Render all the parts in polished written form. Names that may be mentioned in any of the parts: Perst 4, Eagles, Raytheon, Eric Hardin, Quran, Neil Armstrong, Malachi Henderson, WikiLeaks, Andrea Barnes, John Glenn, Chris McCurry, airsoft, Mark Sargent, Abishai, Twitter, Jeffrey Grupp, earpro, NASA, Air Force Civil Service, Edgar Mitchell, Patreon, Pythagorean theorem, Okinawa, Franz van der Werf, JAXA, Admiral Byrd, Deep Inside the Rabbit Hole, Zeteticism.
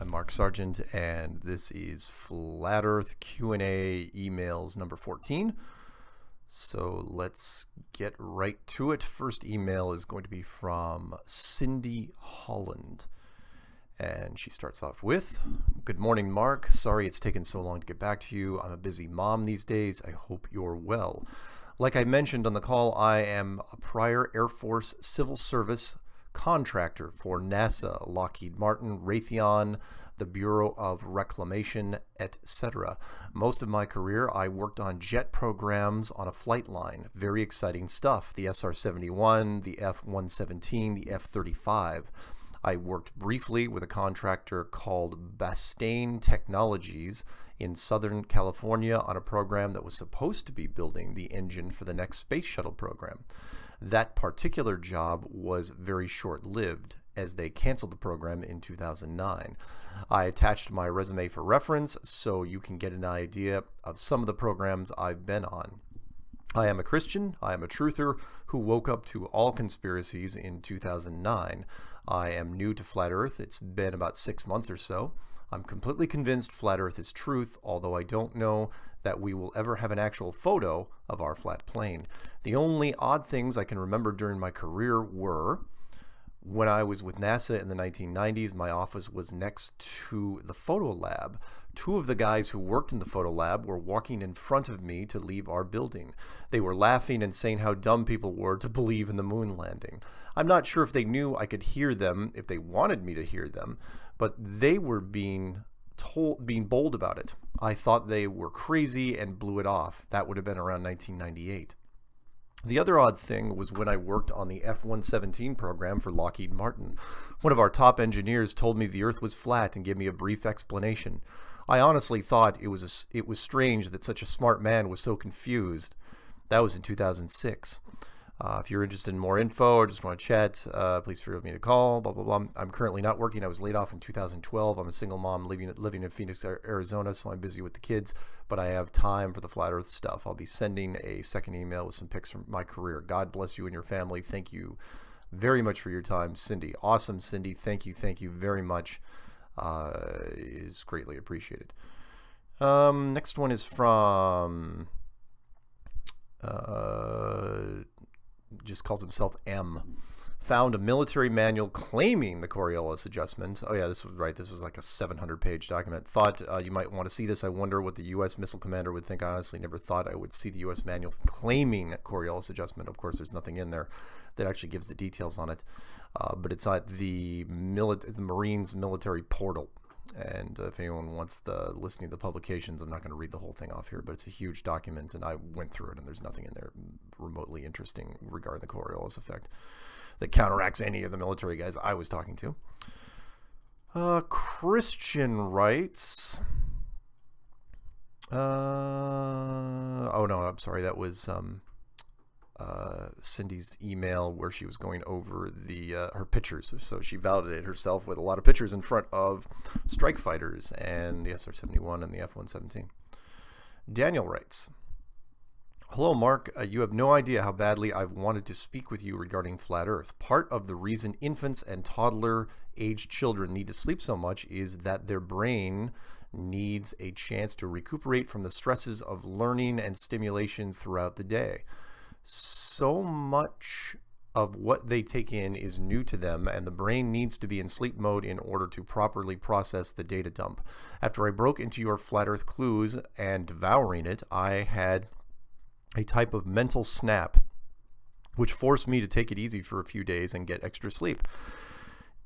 I'm Mark Sargent, and this is Flat Earth Q&A emails number 14. So let's get right to it. First email is going to be from Cindy Holland, and she starts off with, "Good morning, Mark. Sorry it's taken so long to get back to you. I'm a busy mom these days. I hope you're well. Like I mentioned on the call, I am a prior Air Force Civil Service contractor for NASA, Lockheed Martin, Raytheon, the Bureau of Reclamation, etc. Most of my career, I worked on jet programs on a flight line. Very exciting stuff. The SR-71, the F-117, the F-35. I worked briefly with a contractor called Bastain Technologies in Southern California on a program that was supposed to be building the engine for the next space shuttle program. That particular job was very short-lived, as they canceled the program in 2009. I attached my resume for reference so you can get an idea of some of the programs I've been on. I am a Christian. I am a truther who woke up to all conspiracies in 2009. I am new to Flat Earth. It's been about 6 months or so. I'm completely convinced Flat Earth is truth, although I don't know that we will ever have an actual photo of our flat plane. The only odd things I can remember during my career were, when I was with NASA in the 1990s, my office was next to the photo lab. Two of the guys who worked in the photo lab were walking in front of me to leave our building. They were laughing and saying how dumb people were to believe in the moon landing. I'm not sure if they knew I could hear them, if they wanted me to hear them, but they were being bold about it. I thought they were crazy and blew it off. That would have been around 1998. The other odd thing was when I worked on the F-117 program for Lockheed Martin. One of our top engineers told me the Earth was flat and gave me a brief explanation. I honestly thought it was strange that such a smart man was so confused." That was in 2006. If you're interested in more info or just want to chat, please feel free to call, blah, blah, blah. I'm currently not working. I was laid off in 2012. I'm a single mom living in Phoenix, Arizona, so I'm busy with the kids, but I have time for the Flat Earth stuff. I'll be sending a second email with some pics from my career. God bless you and your family. Thank you very much for your time, Cindy. Awesome, Cindy. Thank you very much. Is greatly appreciated. Next one is from... just calls himself M. "Found a military manual claiming the Coriolis adjustment." Oh yeah, this was right. This was like a 700-page document. "Thought you might want to see this. I wonder what the U.S. missile commander would think. I honestly never thought I would see the U.S. manual claiming Coriolis adjustment." Of course, there's nothing in there that actually gives the details on it. But it's at the Marines military portal. And if anyone wants the listing of the publications, I'm not going to read the whole thing off here, but it's a huge document, and I went through it, and there's nothing in there remotely interesting regarding the Coriolis effect that counteracts any of the military guys I was talking to. Christian writes... oh, no, I'm sorry. That was Cindy's email where she was going over the her pictures. So she validated herself with a lot of pictures in front of strike fighters and the SR-71 and the F-117. Daniel writes, "Hello, Mark. You have no idea how badly I've wanted to speak with you regarding Flat Earth. Part of the reason infants and toddler-aged children need to sleep so much is that their brain needs a chance to recuperate from the stresses of learning and stimulation throughout the day. So much of what they take in is new to them, and the brain needs to be in sleep mode in order to properly process the data dump. After I broke into your Flat Earth clues and devouring it, I had a type of mental snap, which forced me to take it easy for a few days and get extra sleep.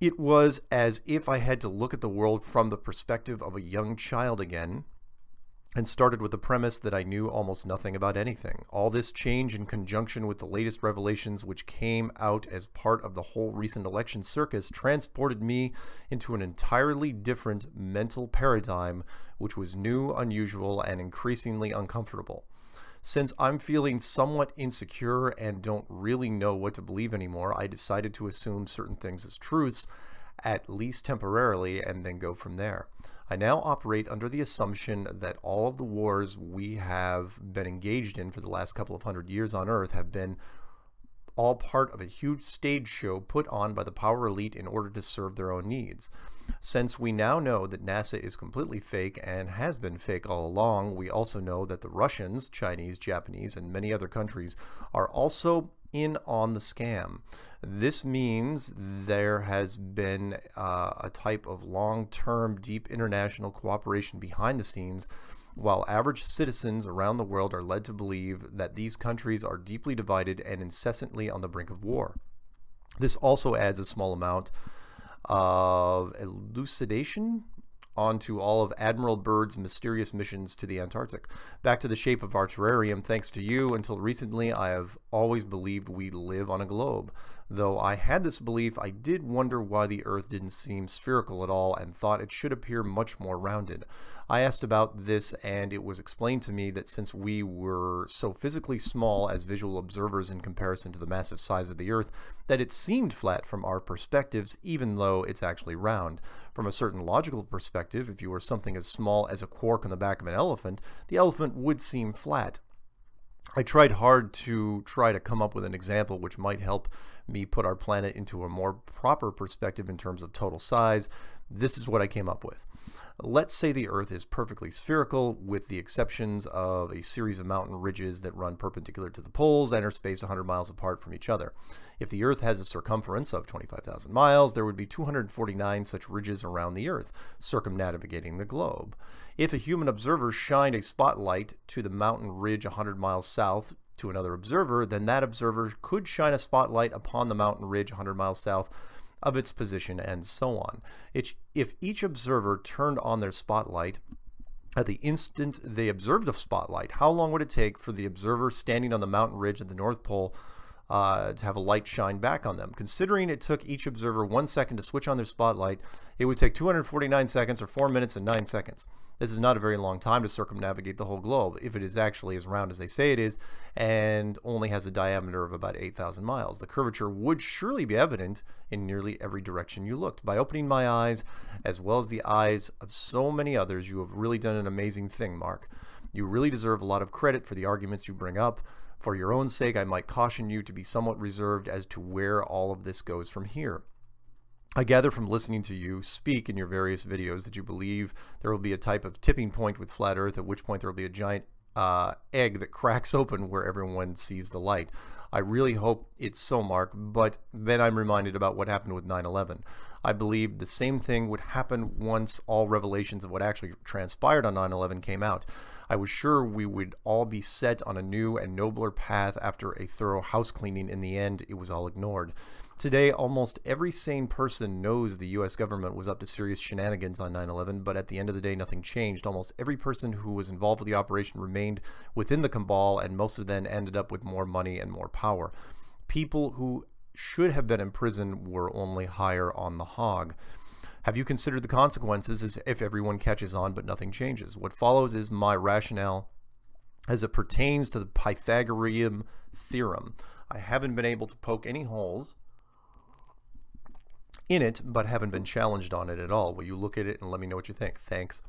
It was as if I had to look at the world from the perspective of a young child again, and started with the premise that I knew almost nothing about anything. All this change in conjunction with the latest revelations which came out as part of the whole recent election circus transported me into an entirely different mental paradigm which was new, unusual, and increasingly uncomfortable. Since I'm feeling somewhat insecure and don't really know what to believe anymore, I decided to assume certain things as truths, at least temporarily, and then go from there. I now operate under the assumption that all of the wars we have been engaged in for the last couple of hundred years on Earth have been all part of a huge stage show put on by the power elite in order to serve their own needs. Since we now know that NASA is completely fake and has been fake all along, we also know that the Russians, Chinese, Japanese, and many other countries are also in on the scam. This means there has been a type of long-term, deep international cooperation behind the scenes, while average citizens around the world are led to believe that these countries are deeply divided and incessantly on the brink of war. This also adds a small amount of elucidation onto all of Admiral Byrd's mysterious missions to the Antarctic. Back to the shape of our terrarium, thanks to you. Until recently, I have always believed we live on a globe. Though I had this belief, I did wonder why the Earth didn't seem spherical at all and thought it should appear much more rounded. I asked about this and it was explained to me that since we were so physically small as visual observers in comparison to the massive size of the Earth, that it seemed flat from our perspectives, even though it's actually round. From a certain logical perspective, if you were something as small as a quark on the back of an elephant, the elephant would seem flat. I tried hard to come up with an example which might help me put our planet into a more proper perspective in terms of total size. This is what I came up with. Let's say the Earth is perfectly spherical, with the exceptions of a series of mountain ridges that run perpendicular to the poles and are spaced 100 miles apart from each other. If the Earth has a circumference of 25,000 miles, there would be 249 such ridges around the Earth, circumnavigating the globe. If a human observer shined a spotlight to the mountain ridge 100 miles south to another observer, then that observer could shine a spotlight upon the mountain ridge 100 miles south of its position, and so on. If each observer turned on their spotlight at the instant they observed a spotlight, how long would it take for the observer standing on the mountain ridge at the North Pole to have a light shine back on them? Considering it took each observer 1 second to switch on their spotlight, it would take 249 seconds, or 4 minutes and 9 seconds. This is not a very long time to circumnavigate the whole globe, if it is actually as round as they say it is, and only has a diameter of about 8,000 miles. The curvature would surely be evident in nearly every direction you looked. By opening my eyes, as well as the eyes of so many others, you have really done an amazing thing, Mark. You really deserve a lot of credit for the arguments you bring up. For your own sake, I might caution you to be somewhat reserved as to where all of this goes from here. I gather from listening to you speak in your various videos that you believe there will be a type of tipping point with flat Earth, at which point there will be a giant egg that cracks open where everyone sees the light. I really hope it's so, Mark, but then I'm reminded about what happened with 9/11. I believed the same thing would happen once all revelations of what actually transpired on 9/11 came out. I was sure we would all be set on a new and nobler path after a thorough house cleaning. In the end, it was all ignored. Today, almost every sane person knows the U.S. government was up to serious shenanigans on 9/11, but at the end of the day, nothing changed. Almost every person who was involved with the operation remained within the cabal, and most of them ended up with more money and more power. People who should have been in prison were only higher on the hog. Have you considered the consequences if everyone catches on but nothing changes? What follows is my rationale as it pertains to the Pythagorean theorem. I haven't been able to poke any holes in it, but haven't been challenged on it at all. Will you look at it and let me know what you think? Thanks,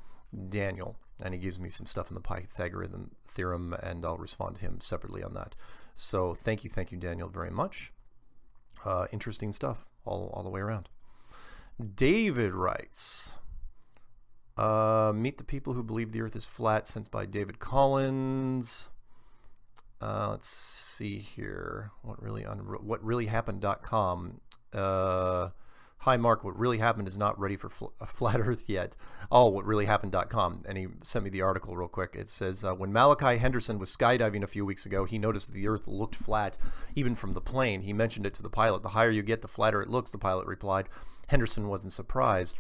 Daniel. And he gives me some stuff in the Pythagorean theorem, and I'll respond to him separately on that. So thank you, Daniel, very much. Interesting stuff all the way around. David writes, meet the people who believe the Earth is flat, sent by David Collins. Let's see here. Whatreallyhappened.com. Hi, Mark. What really happened is not ready for flat Earth yet. Oh, whatreallyhappened.com. And he sent me the article real quick. It says, when Malachi Henderson was skydiving a few weeks ago, he noticed the Earth looked flat, even from the plane. He mentioned it to the pilot. The higher you get, the flatter it looks, the pilot replied. Henderson wasn't surprised.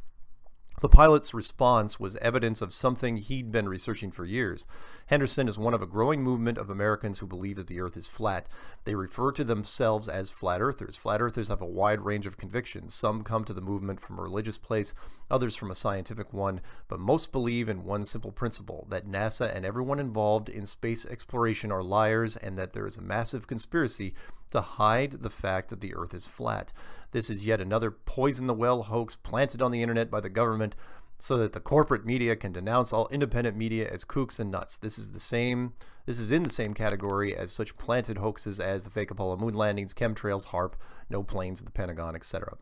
The pilot's response was evidence of something he'd been researching for years. Henderson is one of a growing movement of Americans who believe that the Earth is flat. They refer to themselves as flat earthers. Flat earthers have a wide range of convictions. Some come to the movement from a religious place, others from a scientific one, but most believe in one simple principle, that NASA and everyone involved in space exploration are liars and that there is a massive conspiracy to hide the fact that the Earth is flat. This is yet another poison the well hoax planted on the internet by the government so that the corporate media can denounce all independent media as kooks and nuts. This is in the same category as such planted hoaxes as the fake Apollo moon landings, chemtrails, HAARP, no planes at the Pentagon, etc.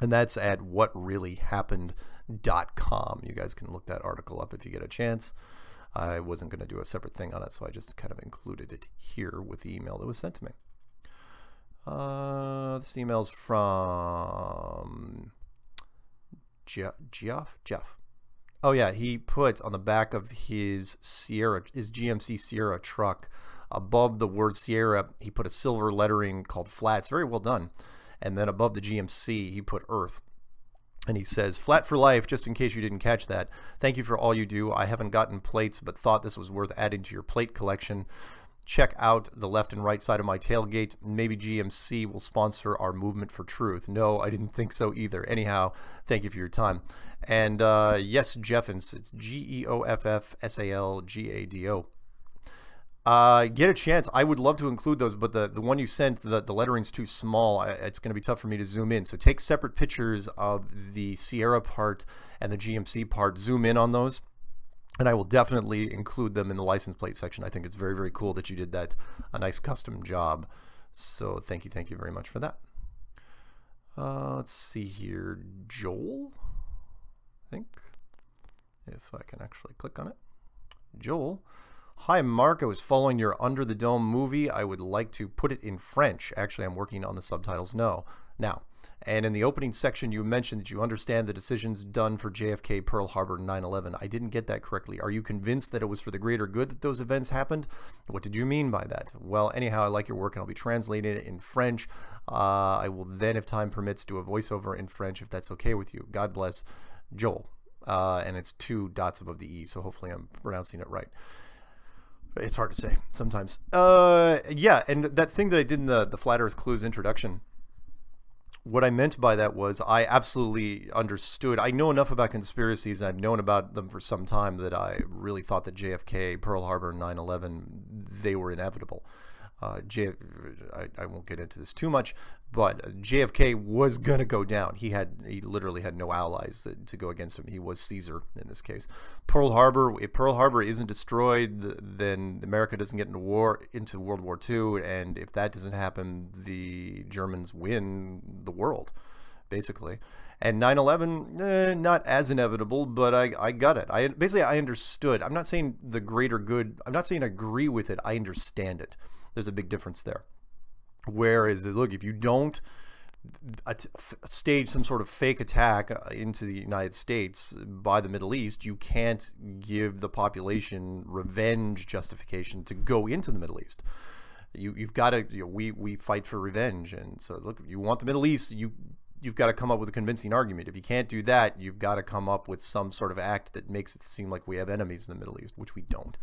And that's at whatreallyhappened.com. You guys can look that article up if you get a chance. I wasn't going to do a separate thing on it, so I just kind of included it here with the email that was sent to me. This email's from Jeff. Oh yeah, he put on the back of his Sierra, his GMC Sierra truck, above the word Sierra, he put a silver lettering called flat. It's very well done. And then above the GMC, he put Earth. And he says, "Flat for life, just in case you didn't catch that. Thank you for all you do. I haven't gotten plates, but thought this was worth adding to your plate collection. Check out the left and right side of my tailgate. Maybe GMC will sponsor our movement for truth." No, I didn't think so either. Anyhow, thank you for your time. And yes, Jeffins, it's G-E-O-F-F-S-A-L-G-A-D-O. Get a chance. I would love to include those, but the one you sent, the lettering's too small. It's going to be tough for me to zoom in. So take separate pictures of the Sierra part and the GMC part. Zoom in on those. And I will definitely include them in the license plate section. I think it's very, very cool that you did that. A nice custom job. So thank you very much for that. Let's see here. Joel, I think, if I can actually click on it. Joel, "Hi Mark, I was following your Under the Dome movie. I would like to put it in French. Actually, I'm working on the subtitles now. And in the opening section, you mentioned that you understand the decisions done for JFK, Pearl Harbor, 9/11. I didn't get that correctly. Are you convinced that it was for the greater good that those events happened? What did you mean by that? Well, anyhow, I like your work and I'll be translating it in French. I will then, if time permits, do a voiceover in French if that's okay with you. God bless, Joel." And it's two dots above the E, so hopefully I'm pronouncing it right. It's hard to say sometimes. Yeah, and that thing that I did in the Flat Earth Clues introduction, what I meant by that was I absolutely understood. I know enough about conspiracies, and I've known about them for some time, that I really thought that JFK, Pearl Harbor, 9/11, they were inevitable. I won't get into this too much, but JFK was going to go down. He literally had no allies to go against him. He was Caesar in this case. Pearl Harbor, if Pearl Harbor isn't destroyed, then America doesn't get into war, into World War II, and if that doesn't happen, the Germans win the world, basically. And 9/11, not as inevitable, but I got it. I understood. I'm not saying the greater good. I'm not saying I agree with it. I understand it. There's a big difference there. Whereas, look, if you don't stage some sort of fake attack into the United States by the Middle East, you can't give the population revenge justification to go into the Middle East. You've got to, we fight for revenge. And so, look, if you want the Middle East, you've got to come up with a convincing argument. If you can't do that, you've got to come up with some sort of act that makes it seem like we have enemies in the Middle East, which we don't.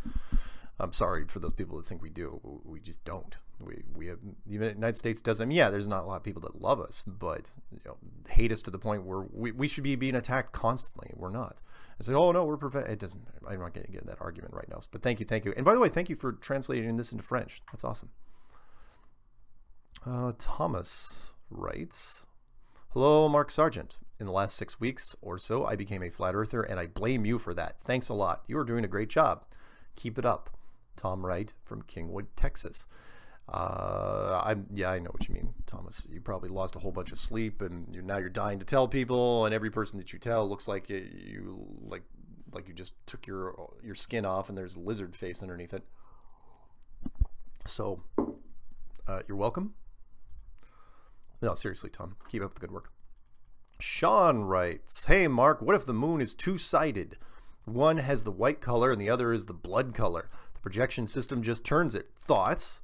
I'm sorry for those people that think we do. We just don't. We have, the United States doesn't. Yeah, there's not a lot of people that love us, but hate us to the point where we should be being attacked constantly. We're not. I said, oh no, we're perfect. It doesn't. I'm not going to get in that argument right now. But thank you. And by the way, thank you for translating this into French. That's awesome. Thomas writes, "Hello, Mark Sargent. In the last 6 weeks or so, I became a flat earther, and I blame you for that. Thanks a lot. You are doing a great job. Keep it up. Tom Wright from Kingwood, Texas." Yeah, I know what you mean, Thomas. You probably lost a whole bunch of sleep, and now you're dying to tell people, and every person that you tell looks like you just took your skin off, and there's a lizard face underneath it. So, you're welcome. No, seriously, Tom, keep up the good work. Sean writes, "Hey, Mark, what if the moon is two-sided? One has the white color and the other is the blood color. The projection system just turns it. Thoughts?"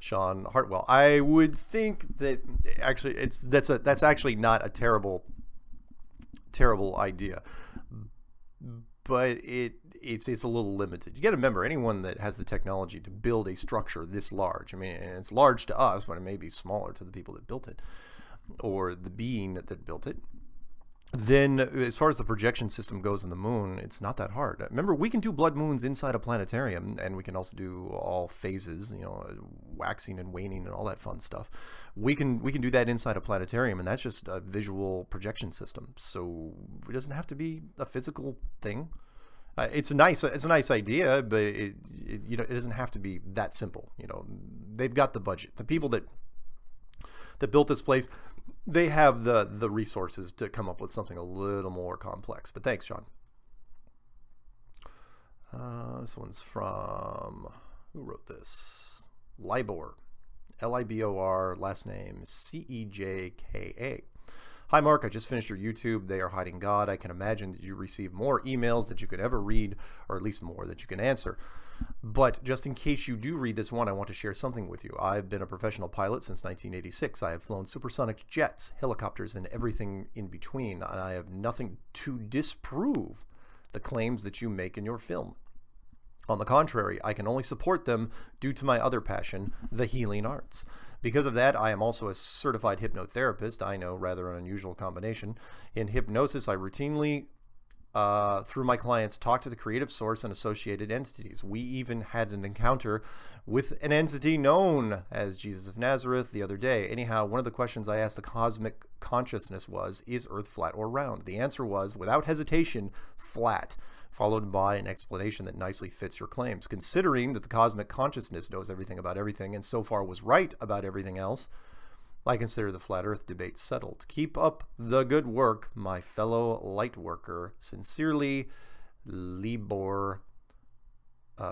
Sean Hartwell. I would think that actually that's actually not a terrible terrible idea. But it's a little limited. You got to remember, anyone that has the technology to build a structure this large, I mean, and it's large to us, but it may be smaller to the people that built it, or the being that built it. Then, as far as the projection system goes in the moon, it's not that hard. Remember, we can do blood moons inside a planetarium, and we can also do all phases, you know, waxing and waning and all that fun stuff. We can do that inside a planetarium, and that's just a visual projection system. So it doesn't have to be a physical thing. It's a nice idea, but it doesn't have to be that simple. You know, they've got the budget. The people that built this place, they have the resources to come up with something a little more complex. But thanks, John. This one's from, who wrote this? Libor, L-I-B-O-R, last name C-E-J-K-A. Hi, Mark. I just finished your YouTube, They Are Hiding God. I can imagine that you receive more emails that you could ever read, or at least more that you can answer. But just in case you do read this one, I want to share something with you. I've been a professional pilot since 1986. I have flown supersonic jets, helicopters, and everything in between. And I have nothing to disprove the claims that you make in your film. On the contrary, I can only support them due to my other passion, the healing arts. Because of that, I am also a certified hypnotherapist. I know, rather an unusual combination. In hypnosis, I routinely... through my clients, talk to the creative source and associated entities. We even had an encounter with an entity known as Jesus of Nazareth the other day. Anyhow, one of the questions I asked the cosmic consciousness was, is Earth flat or round? The answer was, without hesitation, flat, followed by an explanation that nicely fits your claims. Considering that the cosmic consciousness knows everything about everything and so far was right about everything else, I consider the flat Earth debate settled. Keep up the good work, my fellow light worker. Sincerely, Libor,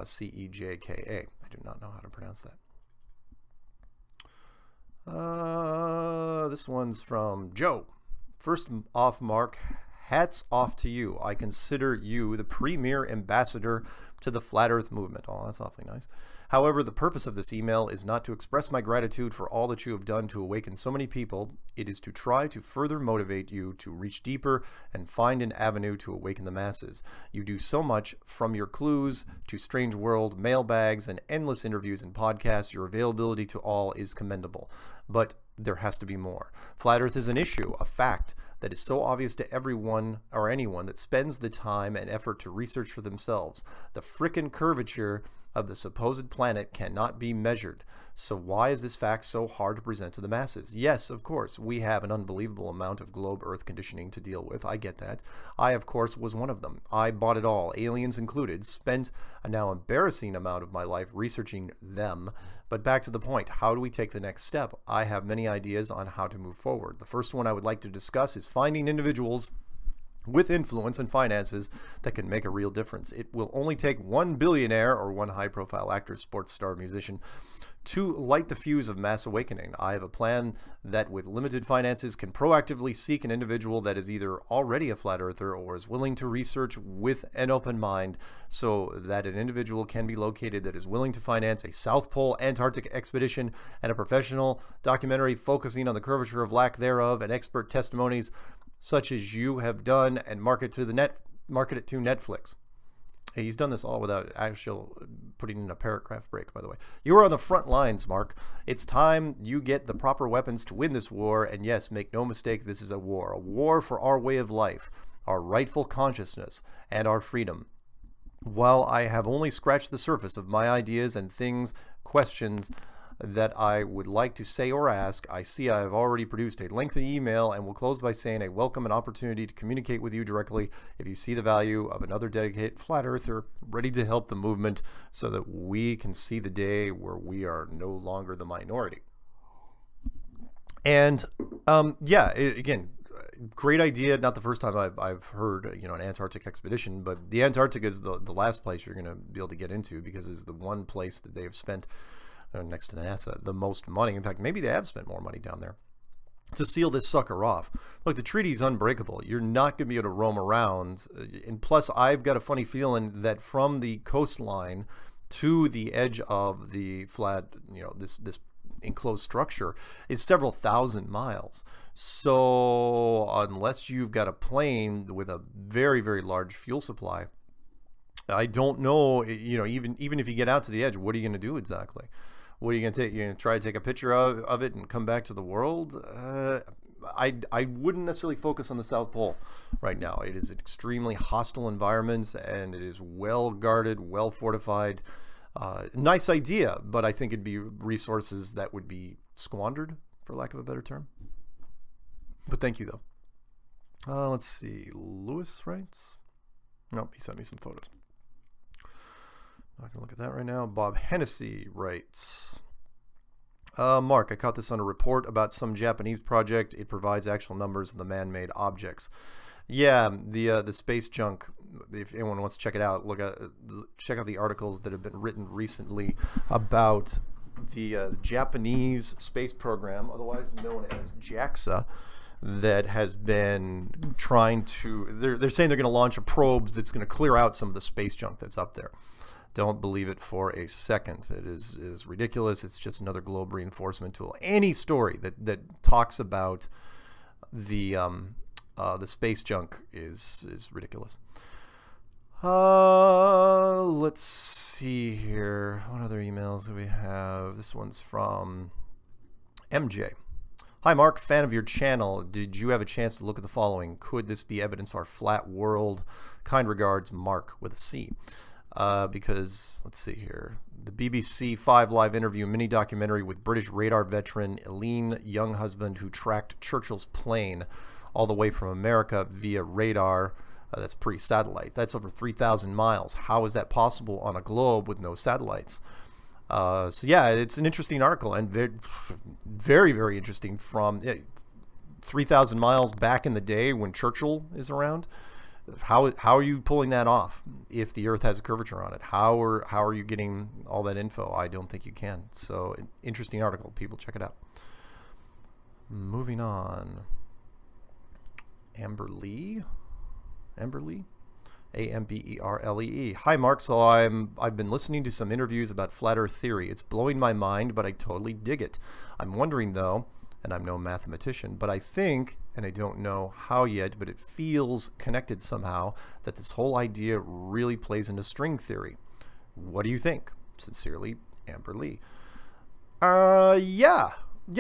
C-E-J-K-A. I do not know how to pronounce that. This one's from Joe. First off, Mark, hats off to you. I consider you the premier ambassador to the flat Earth movement. Oh, that's awfully nice. However, the purpose of this email is not to express my gratitude for all that you have done to awaken so many people. It is to try to further motivate you to reach deeper and find an avenue to awaken the masses. You do so much, from your clues to Strange World, mailbags, and endless interviews and podcasts. Your availability to all is commendable. But there has to be more. Flat Earth is an issue, a fact that is so obvious to everyone or anyone that spends the time and effort to research for themselves. The frickin' curvature of the supposed planet cannot be measured. So why is this fact so hard to present to the masses? Yes, of course, we have an unbelievable amount of globe Earth conditioning to deal with. I get that. I, of course, was one of them. I bought it all, aliens included, spent a now embarrassing amount of my life researching them. But back to the point, how do we take the next step? I have many ideas on how to move forward. The first one I would like to discuss is finding individuals with influence and finances that can make a real difference. It will only take one billionaire or one high-profile actor, sports star, musician to light the fuse of mass awakening. I have a plan that with limited finances can proactively seek an individual that is either already a flat earther or is willing to research with an open mind, so that an individual can be located that is willing to finance a South Pole Antarctic expedition and a professional documentary focusing on the curvature of lack thereof and expert testimonies such as you have done, and market it to Netflix. He's done this all without actually putting in a paragraph break, by the way. You are on the front lines, Mark. It's time you get the proper weapons to win this war. And yes, make no mistake, this is a war for our way of life, our rightful consciousness, and our freedom. While I have only scratched the surface of my ideas and things, questions that I would like to say or ask, I see I have already produced a lengthy email and will close by saying I welcome an opportunity to communicate with you directly if you see the value of another dedicated flat earther ready to help the movement so that we can see the day where we are no longer the minority. And yeah, again, great idea. Not the first time I've heard, you know, an Antarctic expedition, but the Antarctic is the last place you're going to be able to get into, because it's the one place that they have spent, next to NASA, the most money. In fact, maybe they have spent more money down there to seal this sucker off. Look, the treaty is unbreakable. You're not going to be able to roam around. And plus, I've got a funny feeling that from the coastline to the edge of the flat, you know, this enclosed structure is several thousand miles. So unless you've got a plane with a very, very large fuel supply, I don't know, you know, even if you get out to the edge, what are you going to do exactly? What are you going to take? You're going to try to take a picture of it and come back to the world? I wouldn't necessarily focus on the South Pole right now. It is an extremely hostile environment, and it is well guarded, well fortified. Nice idea, but I think it'd be resources that would be squandered, for lack of a better term. But thank you, though. Let's see. Lewis writes. Nope, he sent me some photos. I'm not going to look at that right now. Bob Hennessy writes, Mark, I caught this on a report about some Japanese project. It provides actual numbers of the man-made objects. Yeah, the space junk, if anyone wants to check it out, check out the articles that have been written recently about the Japanese space program, otherwise known as JAXA, that has been trying to, they're saying they're going to launch probes that's going to clear out some of the space junk that's up there. Don't believe it for a second. It is ridiculous. It's just another globe reinforcement tool. Any story that talks about the space junk is ridiculous. Let's see here. What other emails do we have? This one's from MJ. Hi, Mark. Fan of your channel. Did you have a chance to look at the following? Could this be evidence of our flat world? Kind regards, Mark with a C. Because, let's see here, the BBC 5 Live interview mini-documentary with British radar veteran Eileen Younghusband, who tracked Churchill's plane all the way from America via radar. That's pre-satellite. That's over 3,000 miles. How is that possible on a globe with no satellites? So, yeah, it's an interesting article, and very, very interesting, from 3,000 miles back in the day when Churchill is around. How are you pulling that off if the Earth has a curvature on it? How are you getting all that info? I don't think you can. So, an interesting article. People, check it out. Moving on. Amber Lee. Amber Lee? A-M-B-E-R-L-E-E. Hi, Mark. So I've been listening to some interviews about flat Earth theory. It's blowing my mind, but I totally dig it. I'm wondering, though, and I'm no mathematician, but I think, and I don't know how yet, but it feels connected somehow, that this whole idea really plays into string theory. What do you think? Sincerely, Amber Lee. Yeah,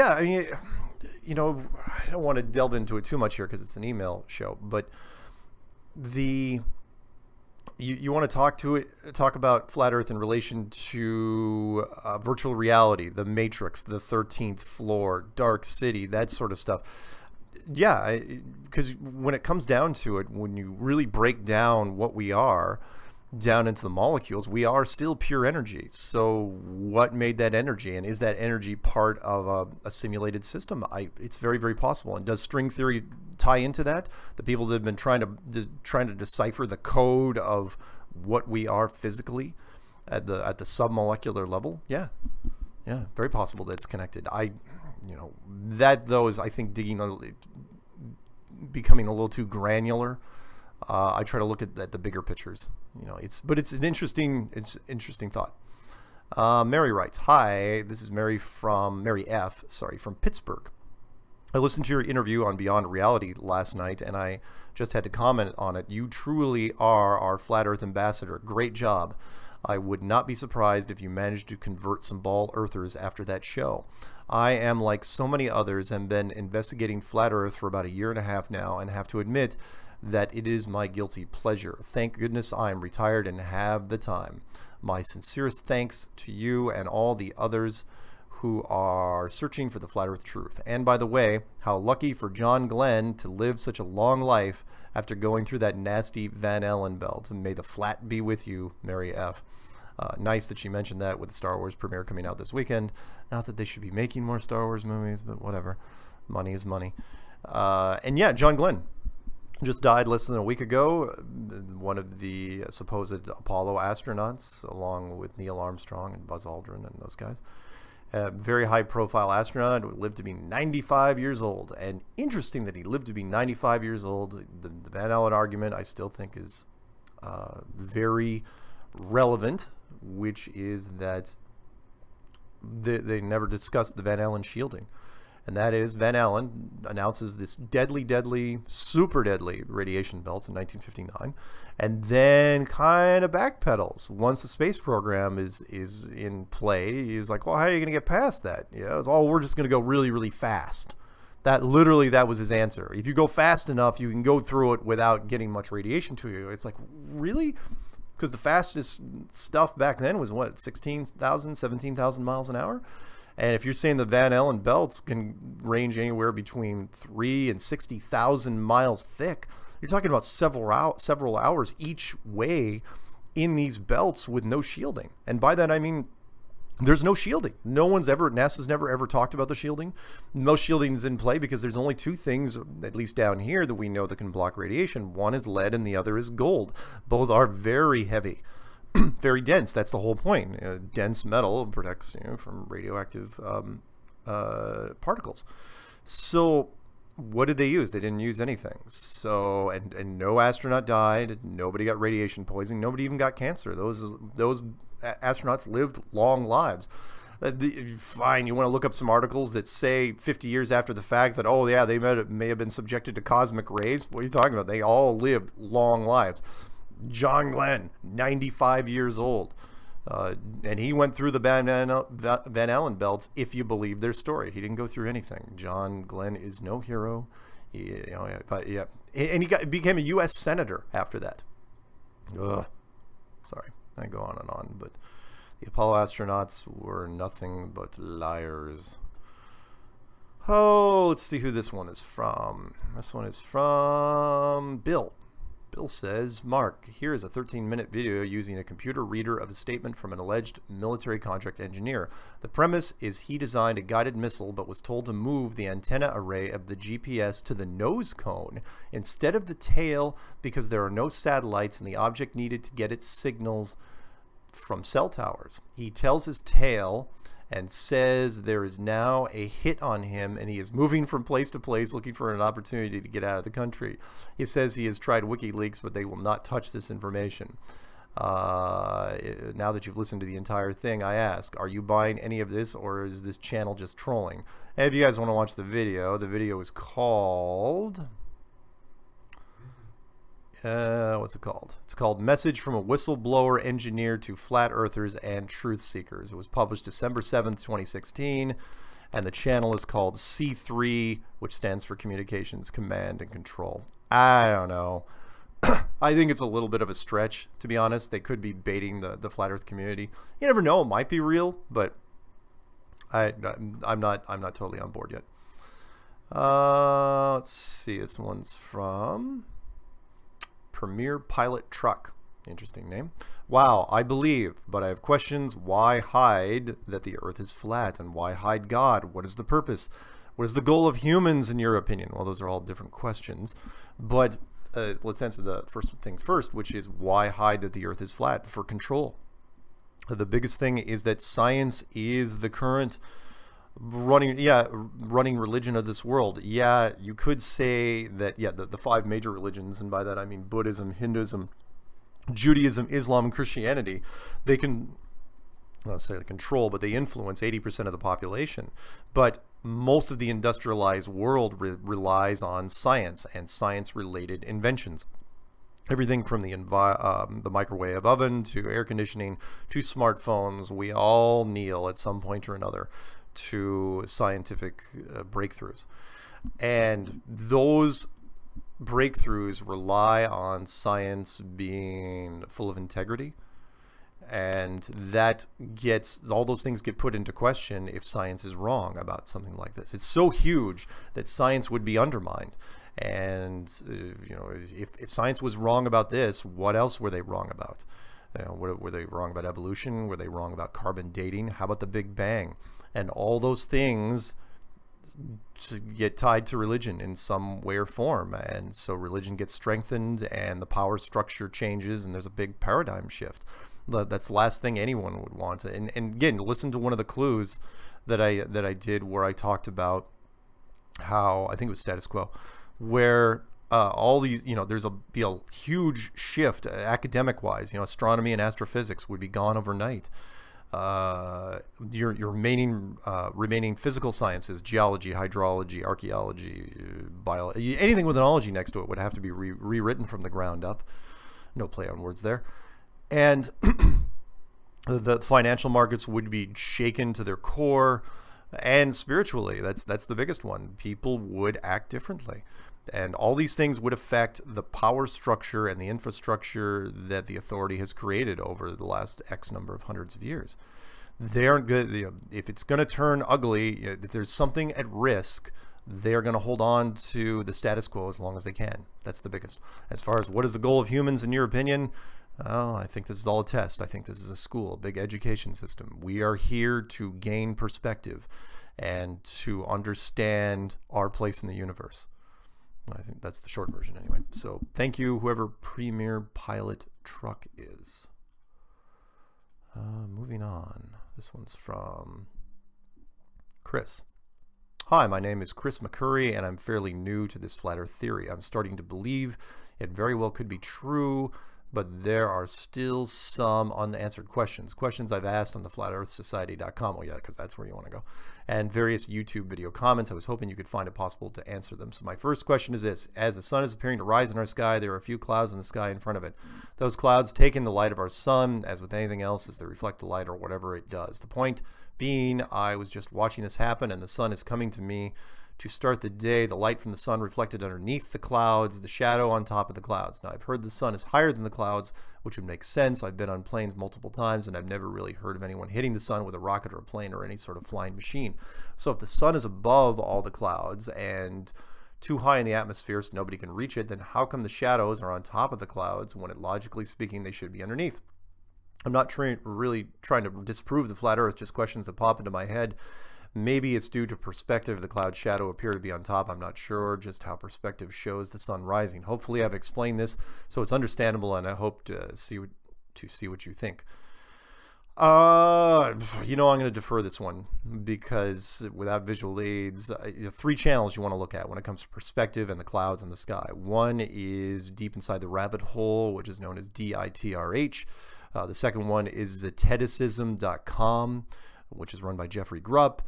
I mean, you know, I don't want to delve into it too much here because it's an email show, but you want to talk about flat Earth in relation to virtual reality, the Matrix, the 13th floor, Dark City, that sort of stuff. Yeah, because when it comes down to it, when you really break down what we are down into the molecules, we are still pure energy. So what made that energy, and is that energy part of a simulated system? It's very, very possible. And does string theory tie into that? The people that have been trying to decipher the code of what we are physically at the submolecular level. Yeah, very possible that it's connected. You know, that though is, I think, becoming a little too granular. I try to look at the bigger pictures. You know, but it's an interesting thought. Mary writes, "Hi, this is Mary from Mary F, from Pittsburgh. I listened to your interview on Beyond Reality last night, and I just had to comment on it. You truly are our flat Earth ambassador. Great job. I would not be surprised if you managed to convert some ball earthers after that show. I am like so many others and been investigating flat Earth for about a year and a half now, and have to admit that it is my guilty pleasure. Thank goodness I am retired and have the time. My sincerest thanks to you and all the others who are searching for the flat Earth truth. And by the way, how lucky for John Glenn to live such a long life after going through that nasty Van Allen belt. And may the flat be with you, Mary F." Nice that she mentioned that with the Star Wars premiere coming out this weekend. Not that they should be making more Star Wars movies, but whatever. Money is money. And yeah, John Glenn just died less than a week ago. One of the supposed Apollo astronauts, along with Neil Armstrong and Buzz Aldrin and those guys. A very high-profile astronaut who lived to be 95 years old. And interesting that he lived to be 95 years old. The Van Allen argument, I still think, is very relevant, which is that they never discussed the Van Allen shielding. And that is, Van Allen announces this deadly, deadly, super deadly radiation belt in 1959, and then kind of backpedals. Once the space program is in play, he's like, well, how are you going to get past that? You know, it's all, we're just going to go really, really fast. That literally, that was his answer. If you go fast enough, you can go through it without getting much radiation to you. It's like, really? Because the fastest stuff back then was, what, 16,000, 17,000 miles an hour? And if you're saying the Van Allen belts can range anywhere between 3 and 60,000 miles thick, you're talking about several hours each way in these belts with no shielding. And by that I mean there's no shielding. No one's ever, NASA's never ever talked about the shielding. No shielding is in play because there's only two things, at least down here, that we know that can block radiation. One is lead and the other is gold. Both are very heavy. Very dense. That's the whole point. You know, dense metal protects you from radioactive particles. So what did they use? They didn't use anything. So and no astronaut died. Nobody got radiation poisoning. Nobody even got cancer. Those astronauts lived long lives. Fine, you want to look up some articles that say 50 years after the fact that, oh yeah, they may have been subjected to cosmic rays. What are you talking about? They all lived long lives. John Glenn, 95 years old, and he went through the Van Allen belts, if you believe their story. He didn't go through anything. John Glenn is no hero. And he became a U.S. senator after that. Ugh. Sorry, I go on and on, but the Apollo astronauts were nothing but liars. Oh, let's see who this one is from. This one is from Bill. Bill says, Mark, here is a 13-minute video using a computer reader of a statement from an alleged military contract engineer. The premise is he designed a guided missile but was told to move the antenna array of the GPS to the nose cone instead of the tail because there are no satellites and the object needed to get its signals from cell towers. He tells his tale and says there is now a hit on him and he is moving from place to place looking for an opportunity to get out of the country. He says he has tried WikiLeaks, but they will not touch this information. Now that you've listened to the entire thing, I ask, are you buying any of this or is this channel just trolling? And if you guys want to watch the video is called... what's it called? It's called Message from a Whistleblower Engineer to Flat Earthers and Truth Seekers. It was published December 7th, 2016, and the channel is called C3, which stands for Communications Command and Control. I don't know. I think it's a little bit of a stretch, to be honest. They could be baiting the Flat Earth community. You never know. It might be real, but I'm not totally on board yet. Let's see. This one's from... Premier Pilot Truck. Interesting name. Wow, I believe, but I have questions. Why hide that the earth is flat and why hide God? What is the purpose? What is the goal of humans in your opinion? Well, those are all different questions, but let's answer the first thing first, which is why hide that the earth is flat? For control. The biggest thing is that science is the current running religion of this world. Yeah, you could say that, yeah, the five major religions, and by that I mean Buddhism, Hinduism, Judaism, Islam, and Christianity, they can, not necessarily control, but they influence 80% of the population. But most of the industrialized world relies on science and science-related inventions. Everything from the microwave oven to air conditioning to smartphones, we all kneel at some point or another to scientific breakthroughs, and those breakthroughs rely on science being full of integrity, and that gets, all those things get put into question if science is wrong about something like this. It's so huge that science would be undermined, and you know, if science was wrong about this, what else were they wrong about? You know, were they wrong about evolution? Were they wrong about carbon dating? How about the Big Bang? And all those things get tied to religion in some way or form. And so religion gets strengthened and the power structure changes and there's a big paradigm shift. That's the last thing anyone would want. And again, listen to one of the clues that I did where I talked about how, I think it was status quo, where all these, you know, there's a huge shift academic-wise. You know, astronomy and astrophysics would be gone overnight. your remaining physical sciences, geology, hydrology, archaeology, biology, anything with an ology next to it would have to be rewritten from the ground up. No play on words there. And the financial markets would be shaken to their core, and spiritually, that's the biggest one. People would act differently. And all these things would affect the power structure and the infrastructure that the authority has created over the last X number of hundreds of years. They aren't good. If it's going to turn ugly, if there's something at risk, they're going to hold on to the status quo as long as they can. That's the biggest. As far as what is the goal of humans, in your opinion, oh, I think this is all a test. I think this is a school, a big education system. We are here to gain perspective and to understand our place in the universe. I think that's the short version anyway. So thank you, whoever Premier Pilot Truck is. Moving on. This one's from Chris. Hi, my name is Chris McCurry, and I'm fairly new to this flat earth theory. I'm starting to believe it very well could be true, but there are still some unanswered questions. Questions I've asked on the flatearthsociety.com. Well, yeah, because that's where you want to go. And various YouTube video comments. I was hoping you could find it possible to answer them. So my first question is this. As the sun is appearing to rise in our sky, there are a few clouds in the sky in front of it. Those clouds take in the light of our sun, as with anything else, as they reflect the light or whatever it does. The point being, I was just watching this happen, and the sun is coming to me. To start the day, the light from the sun reflected underneath the clouds, the shadow on top of the clouds. Now, I've heard the sun is higher than the clouds, which would make sense. I've been on planes multiple times, and I've never really heard of anyone hitting the sun with a rocket or a plane or any sort of flying machine. So if the sun is above all the clouds and too high in the atmosphere so nobody can reach it, then how come the shadows are on top of the clouds when, logically speaking, they should be underneath? I'm not really trying to disprove the flat earth, just questions that pop into my head. Maybe it's due to perspective. The cloud shadow appear to be on top. I'm not sure just how perspective shows the sun rising. Hopefully I've explained this so it's understandable, and I hope to see what you think. You know, I'm going to defer this one because without visual aids, three channels you want to look at when it comes to perspective and the clouds and the sky. One is Deep Inside the Rabbit Hole, which is known as DITRH. The second one is Zeteticism.com, which is run by Jeffrey Grupp.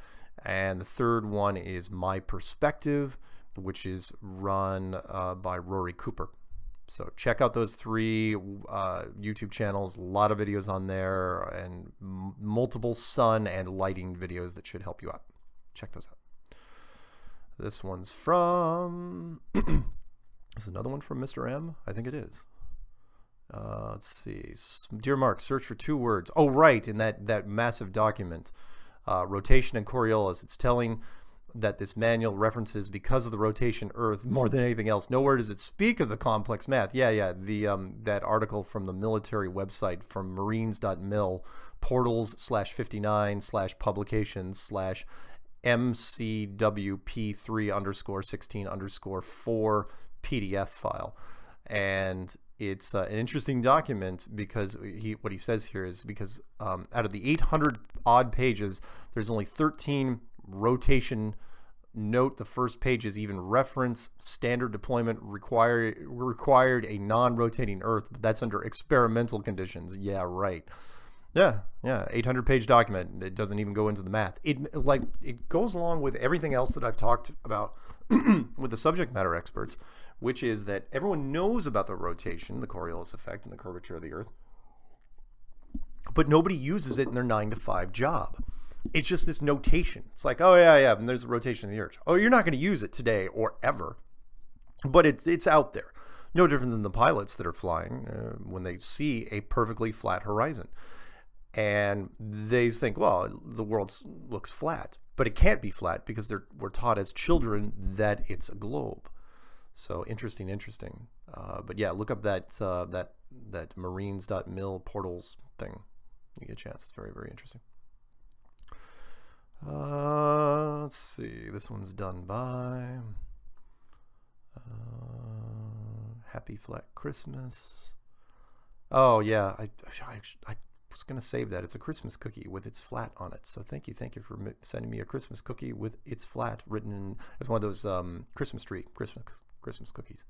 And the third one is My Perspective, which is run by Rory Cooper. So check out those three YouTube channels. A lot of videos on there and multiple sun and lighting videos that should help you out. Check those out. This one's from... This is another one from Mr. M? I think it is. Let's see. Dear Mark, search for two words. Oh, right, in that massive document, rotation and Coriolis. It's telling that this manual references, because of the rotation, Earth more than anything else. Nowhere does it speak of the complex math. Yeah. The that article from the military website from marines.mil, portals/59/publications/mcwp3_16_4PDF file. And it's an interesting document because what he says here is because out of the 800 odd pages, there's only 13 rotation note. The first pages even reference standard deployment required a non-rotating Earth, but that's under experimental conditions. Yeah, right. Yeah. 800-page document. It doesn't even go into the math. It goes along with everything else that I've talked about with the subject matter experts, which is that everyone knows about the rotation, the Coriolis effect, and the curvature of the Earth, but nobody uses it in their 9-to-5 job. It's just this notation. It's like, oh, yeah, and there's the rotation of the Earth. Oh, you're not going to use it today or ever, but it's out there. No different than the pilots that are flying when they see a perfectly flat horizon. And they think, well, the world looks flat, but it can't be flat because we're taught as children that it's a globe. So interesting. But yeah, look up that marines.mil portals thing. You get a chance. It's very, very interesting. Let's see. This one's done by Happy Flat Christmas. Oh yeah, I was gonna save that. It's a Christmas cookie with its flat on it. So thank you for sending me a Christmas cookie with its flat written in. It's one of those Christmas cookies.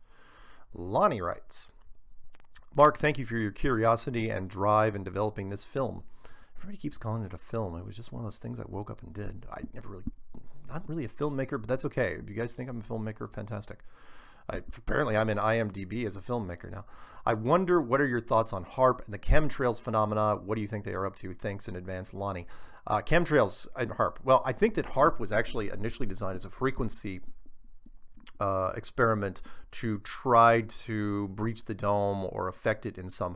Lonnie writes, Mark, thank you for your curiosity and drive in developing this film. Everybody keeps calling it a film. It was just one of those things I woke up and did. I never really, not really a filmmaker, but that's okay. If you guys think I'm a filmmaker, fantastic. Apparently I'm in IMDb as a filmmaker now. I wonder, what are your thoughts on HAARP and the chemtrails phenomena? What do you think they are up to? Thanks in advance, Lonnie. Chemtrails and HAARP. Well, I think that HAARP was actually initially designed as a frequency experiment to try to breach the dome or affect it in some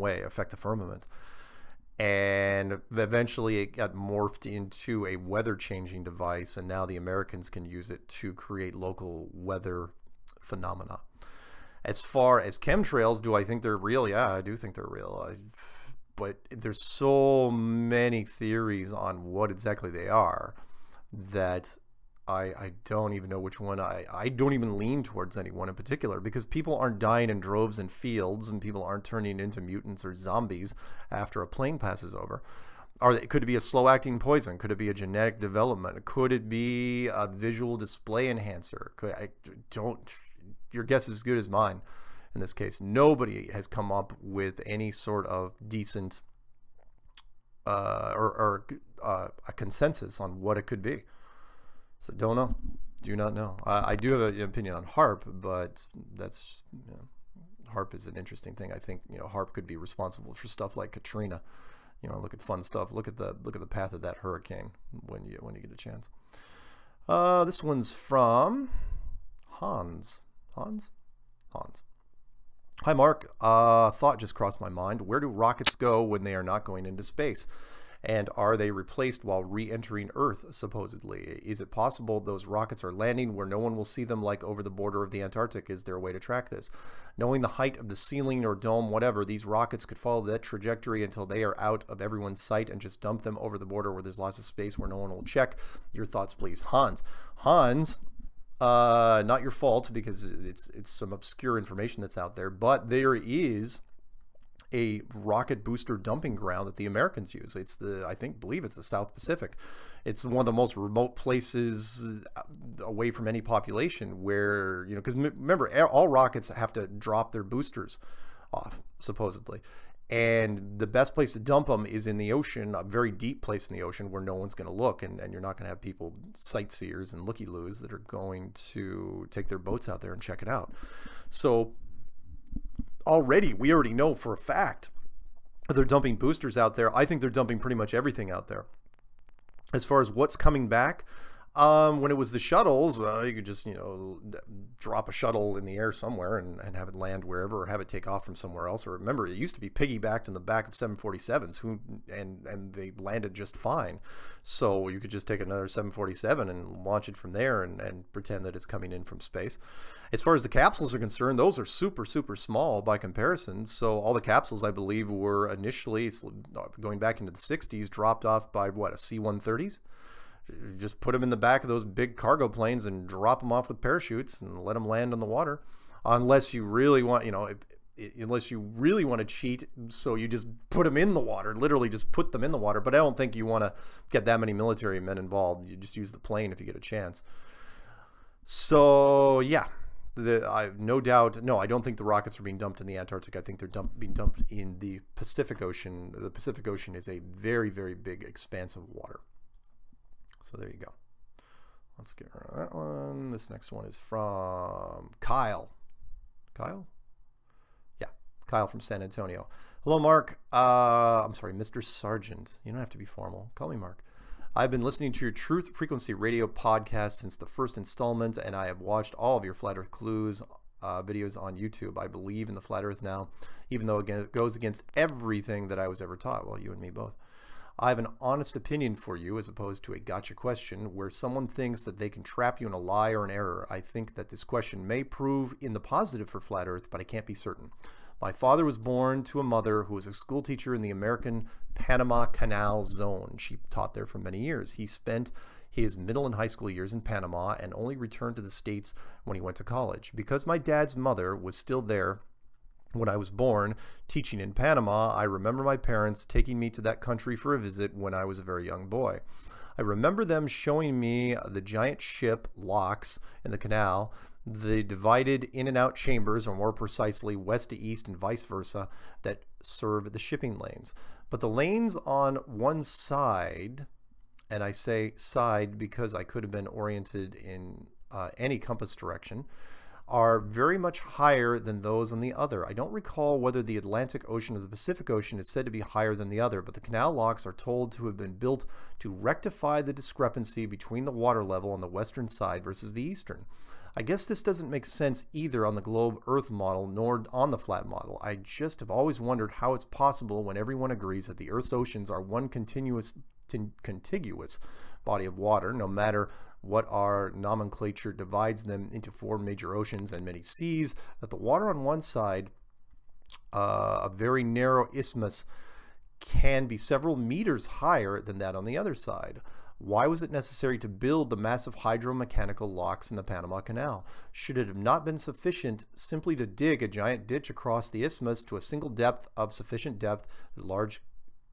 way, affect the firmament. And eventually it got morphed into a weather changing device, and now the Americans can use it to create local weather phenomena. As far as chemtrails, do I think they're real? Yeah, I do think they're real. But there's so many theories on what exactly they are that I don't even know which one. I don't even lean towards any one in particular, because people aren't dying in droves in fields, and people aren't turning into mutants or zombies after a plane passes over. Could it be a slow-acting poison? Could it be a genetic development? Could it be a visual display enhancer? Your guess is as good as mine in this case. Nobody has come up with any sort of decent a consensus on what it could be. So don't know. Do not know. I do have an opinion on HAARP, but that's, you know, HAARP is an interesting thing. I think, you know, HAARP could be responsible for stuff like Katrina. You know, look at fun stuff. Look at the path of that hurricane when you get a chance. This one's from Hans. Hi, Mark. Thought just crossed my mind. Where do rockets go when they are not going into space? And are they replaced while re-entering Earth, supposedly? Is it possible those rockets are landing where no one will see them, like over the border of the Antarctic? Is there a way to track this? Knowing the height of the ceiling or dome, whatever, these rockets could follow that trajectory until they are out of everyone's sight and just dump them over the border where there's lots of space where no one will check. Your thoughts, please. Hans, not your fault, because it's some obscure information that's out there, but there is a rocket booster dumping ground that the Americans use. It's the, I believe it's the South Pacific. It's one of the most remote places away from any population where, you know, because remember, all rockets have to drop their boosters off, supposedly. And the best place to dump them is in the ocean, a very deep place in the ocean where no one's going to look, and you're not going to have people, sightseers and looky-loos, that are going to take their boats out there and check it out. So we already know for a fact they're dumping boosters out there. I think they're dumping pretty much everything out there. As far as what's coming back, when it was the shuttles, you could just, you know, drop a shuttle in the air somewhere and have it land wherever, or have it take off from somewhere else. Or remember, it used to be piggybacked in the back of 747s, and they landed just fine. So you could just take another 747 and launch it from there and pretend that it's coming in from space. As far as the capsules are concerned, those are super, super small by comparison. So all the capsules, I believe, were initially, going back into the 60s, dropped off by, what, a C-130s? Just put them in the back of those big cargo planes and drop them off with parachutes and let them land on the water, unless you really want, you know, unless you really want to cheat. So you just put them in the water, literally just put them in the water. But I don't think you want to get that many military men involved. You just use the plane if you get a chance. So yeah, I don't think the rockets are being dumped in the Antarctic. I think they're being dumped in the Pacific Ocean. The Pacific Ocean is a very, very big expanse of water. So there you go. Let's get rid of that one. This next one is from Kyle. Kyle? Yeah, Kyle from San Antonio. Hello, Mark. I'm sorry, Mr. Sargent. You don't have to be formal. Call me Mark. I've been listening to your Truth Frequency Radio podcast since the first installment, and I have watched all of your Flat Earth Clues videos on YouTube. I believe in the Flat Earth now, even though, again, it goes against everything that I was ever taught. Well, you and me both. I have an honest opinion for you, as opposed to a gotcha question where someone thinks that they can trap you in a lie or an error. I think that this question may prove in the positive for Flat Earth, but I can't be certain. My father was born to a mother who was a school teacher in the American Panama Canal Zone. She taught there for many years. He spent his middle and high school years in Panama and only returned to the States when he went to college. Because my dad's mother was still there when I was born, teaching in Panama, I remember my parents taking me to that country for a visit when I was a very young boy. I remember them showing me the giant ship locks in the canal, the divided in and out chambers, or more precisely west to east and vice versa, that serve the shipping lanes. But the lanes on one side, and I say side because I could have been oriented in any compass direction, are very much higher than those on the other. I don't recall whether the Atlantic Ocean or the Pacific Ocean is said to be higher than the other, but the canal locks are told to have been built to rectify the discrepancy between the water level on the western side versus the eastern. I guess this doesn't make sense either on the globe Earth model nor on the flat model. I just have always wondered how it's possible when everyone agrees that the Earth's oceans are one contiguous body of water, no matter what our nomenclature divides them into four major oceans and many seas, that the water on one side, a very narrow isthmus, can be several meters higher than that on the other side. Why was it necessary to build the massive hydromechanical locks in the Panama Canal? Should it have not been sufficient simply to dig a giant ditch across the isthmus to a single depth of sufficient depth that large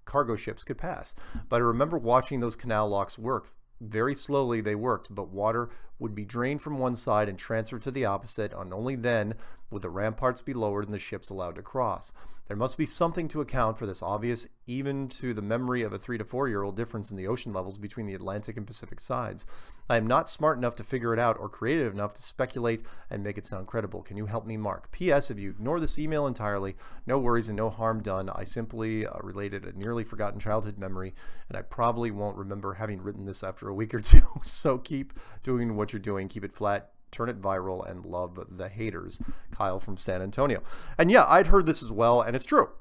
cargo ships could pass? But I remember watching those canal locks work. Very slowly they worked, but water would be drained from one side and transferred to the opposite, and only then would the ramparts be lowered and the ships allowed to cross. There must be something to account for this obvious, even to the memory of a 3- to 4-year-old, difference in the ocean levels between the Atlantic and Pacific sides. I am not smart enough to figure it out or creative enough to speculate and make it sound credible. Can you help me, Mark? P.S. If you ignore this email entirely, no worries and no harm done. I simply related a nearly forgotten childhood memory, and I probably won't remember having written this after a week or two. So keep doing what you're doing. Keep it flat. Turn it viral, and love the haters. Kyle from San Antonio. And yeah, I'd heard this as well, and it's true.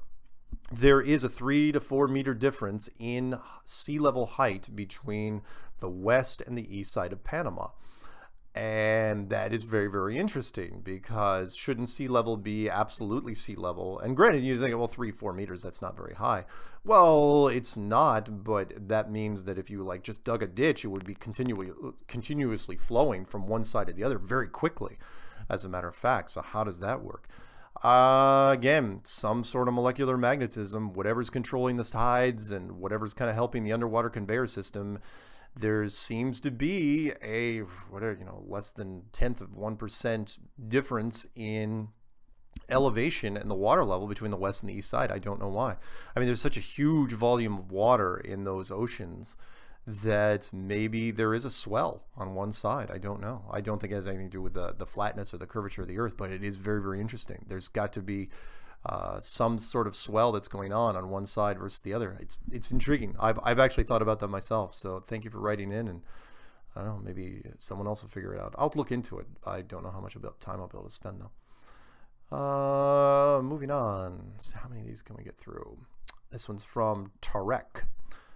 There is a 3- to 4-meter difference in sea level height between the west and the east side of Panama. And that is very, very interesting, because shouldn't sea level be absolutely sea level? And granted, you think, well, 3-4 meters, that's not very high. Well, it's not, but that means that if you like just dug a ditch, it would be continuously flowing from one side to the other very quickly, as a matter of fact. So how does that work? Again, some sort of molecular magnetism, whatever's controlling the tides and whatever's kind of helping the underwater conveyor system. There seems to be a, whatever, you know, less than 0.1% difference in elevation and the water level between the west and the east side. I don't know why. I mean, there's such a huge volume of water in those oceans that maybe there is a swell on one side. I don't know. I don't think it has anything to do with the flatness or the curvature of the Earth, but it is very, very interesting. There's got to be some sort of swell that's going on one side versus the other. It's intriguing. I've actually thought about that myself, so thank you for writing in, and I don't know, maybe someone else will figure it out. I'll look into it. I don't know how much time I'll be able to spend, though. Moving on. So how many of these can we get through? This one's from Tarek.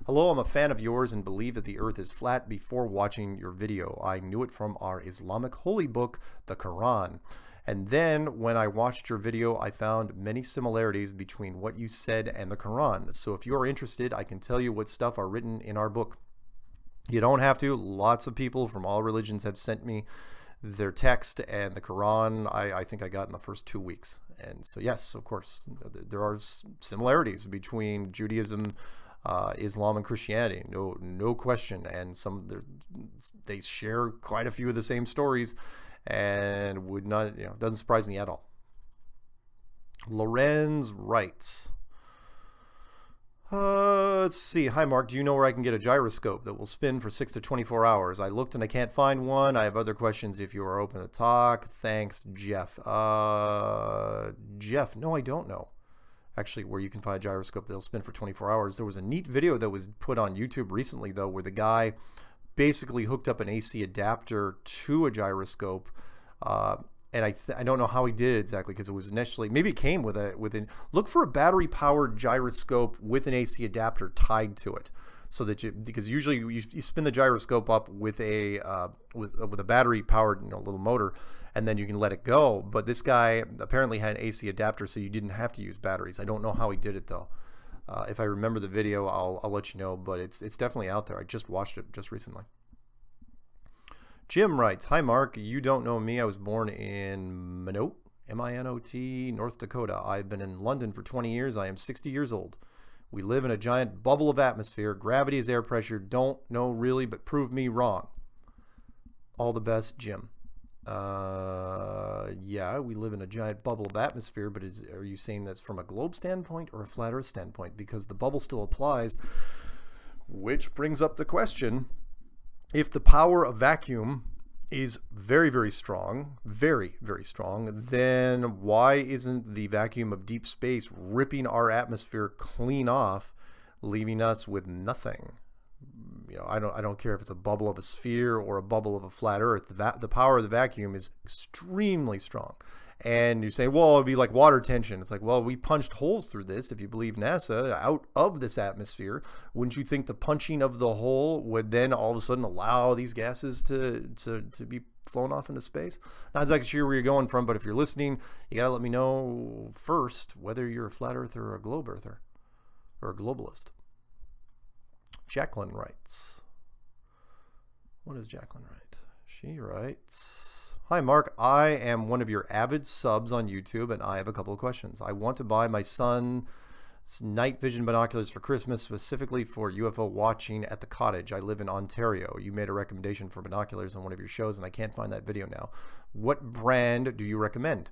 Hello, I'm a fan of yours and believe that the Earth is flat before watching your video. I knew it from our Islamic holy book, the Quran. And then when I watched your video, I found many similarities between what you said and the Quran. So if you're interested, I can tell you what stuff are written in our book. You don't have to. Lots of people from all religions have sent me their text, and the Quran I think I got in the first 2 weeks. And so, yes, of course, there are similarities between Judaism, Islam, and Christianity, no question. And they share quite a few of the same stories. And would not, you know, doesn't surprise me at all. Lorenz writes, let's see. Hi, Mark. Do you know where I can get a gyroscope that will spin for 6 to 24 hours? I looked and I can't find one. I have other questions if you are open to talk. Thanks, Jeff. Jeff, no, I don't know. Actually, where you can find a gyroscope that will spin for 24 hours. There was a neat video that was put on YouTube recently, though, where the guy basically hooked up an AC adapter to a gyroscope, and I don't know how he did it exactly, because it was initially, maybe it came with a look for a battery powered gyroscope with an AC adapter tied to it, so that because usually you spin the gyroscope up with a battery powered little motor, and then you can let it go. But this guy apparently had an AC adapter, so you didn't have to use batteries. I don't know how he did it, though. If I remember the video, I'll let you know, but it's definitely out there. I just watched it just recently. Jim writes, hi, Mark. You don't know me. I was born in Minot, M-I-N-O-T, North Dakota. I've been in London for 20 years. I am 60 years old. We live in a giant bubble of atmosphere. Gravity is air pressure. Don't know really, but prove me wrong. All the best, Jim. Yeah, we live in a giant bubble of atmosphere, but are you saying that's from a globe standpoint or a flat Earth standpoint? Because the bubble still applies, which brings up the question, if the power of vacuum is very, very strong, very, very strong, then why isn't the vacuum of deep space ripping our atmosphere clean off, leaving us with nothing? You know, I don't care if it's a bubble of a sphere or a bubble of a flat Earth. The power of the vacuum is extremely strong. And you say, well, it'd be like water tension. It's like, well, we punched holes through this, if you believe NASA, out of this atmosphere. Wouldn't you think the punching of the hole would then all of a sudden allow these gases to be flown off into space? Not exactly sure where you're going from, but if you're listening, you gotta let me know first whether you're a flat earther or a globe earther or a globalist. Jacqueline writes. What does Jacqueline write? She writes, hi Mark, I am one of your avid subs on YouTube and I have a couple of questions. I want to buy my son's night vision binoculars for Christmas, specifically for UFO watching at the cottage. I live in Ontario. You made a recommendation for binoculars on one of your shows and I can't find that video now. What brand do you recommend?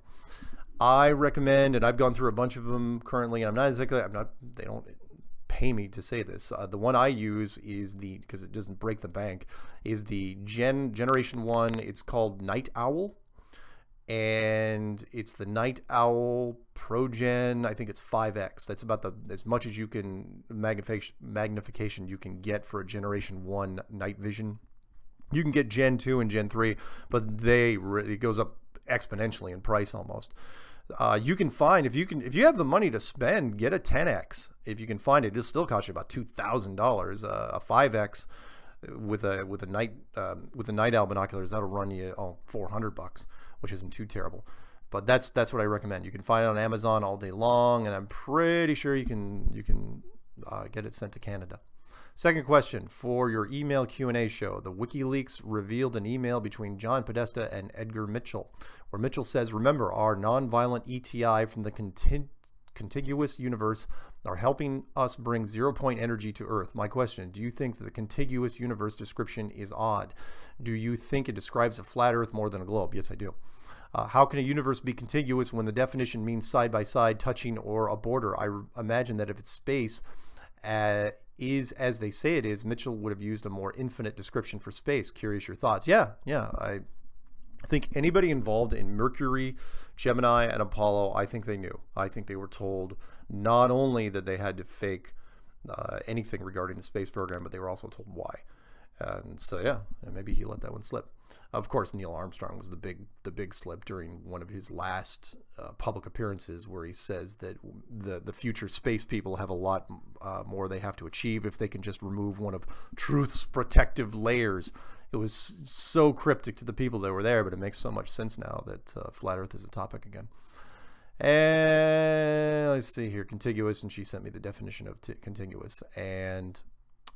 I recommend, and I've gone through a bunch of them currently, and they don't pay me to say this. The one I use is the, because it doesn't break the bank, is the Generation 1. It's called Night Owl, and it's the Night Owl Progen. I think it's 5x. That's about the as much as you can magnification you can get for a Generation 1 night vision. You can get Gen 2 and Gen 3, but it goes up exponentially in price almost. You can find, if you have the money to spend, get a 10x. If you can find it, it'll still cost you about $2,000. A 5x with a night owl binoculars, that'll run you $400, which isn't too terrible. But that's what I recommend. You can find it on Amazon all day long, and I'm pretty sure you can get it sent to Canada. Second question, for your email Q&A show, the WikiLeaks revealed an email between John Podesta and Edgar Mitchell, where Mitchell says, remember, our nonviolent ETI from the contiguous universe are helping us bring zero-point energy to Earth. My question, do you think that the contiguous universe description is odd? Do you think it describes a flat Earth more than a globe? Yes, I do. How can a universe be contiguous when the definition means side by side, touching, or a border? I imagine that if it's space, is as they say it is, Mitchell would have used a more infinite description for space. Curious your thoughts. Yeah, I think anybody involved in Mercury, Gemini, and Apollo, I think they knew. I think they were told not only that they had to fake anything regarding the space program, but they were also told why. And so yeah, maybe he let that one slip. Of course, Neil Armstrong was the big slip during one of his last public appearances, where he says that the future space people have a lot more they have to achieve if they can just remove one of truth's protective layers. It was so cryptic to the people that were there, but it makes so much sense now that flat Earth is a topic again. And let's see here, contiguous, and she sent me the definition of contiguous, and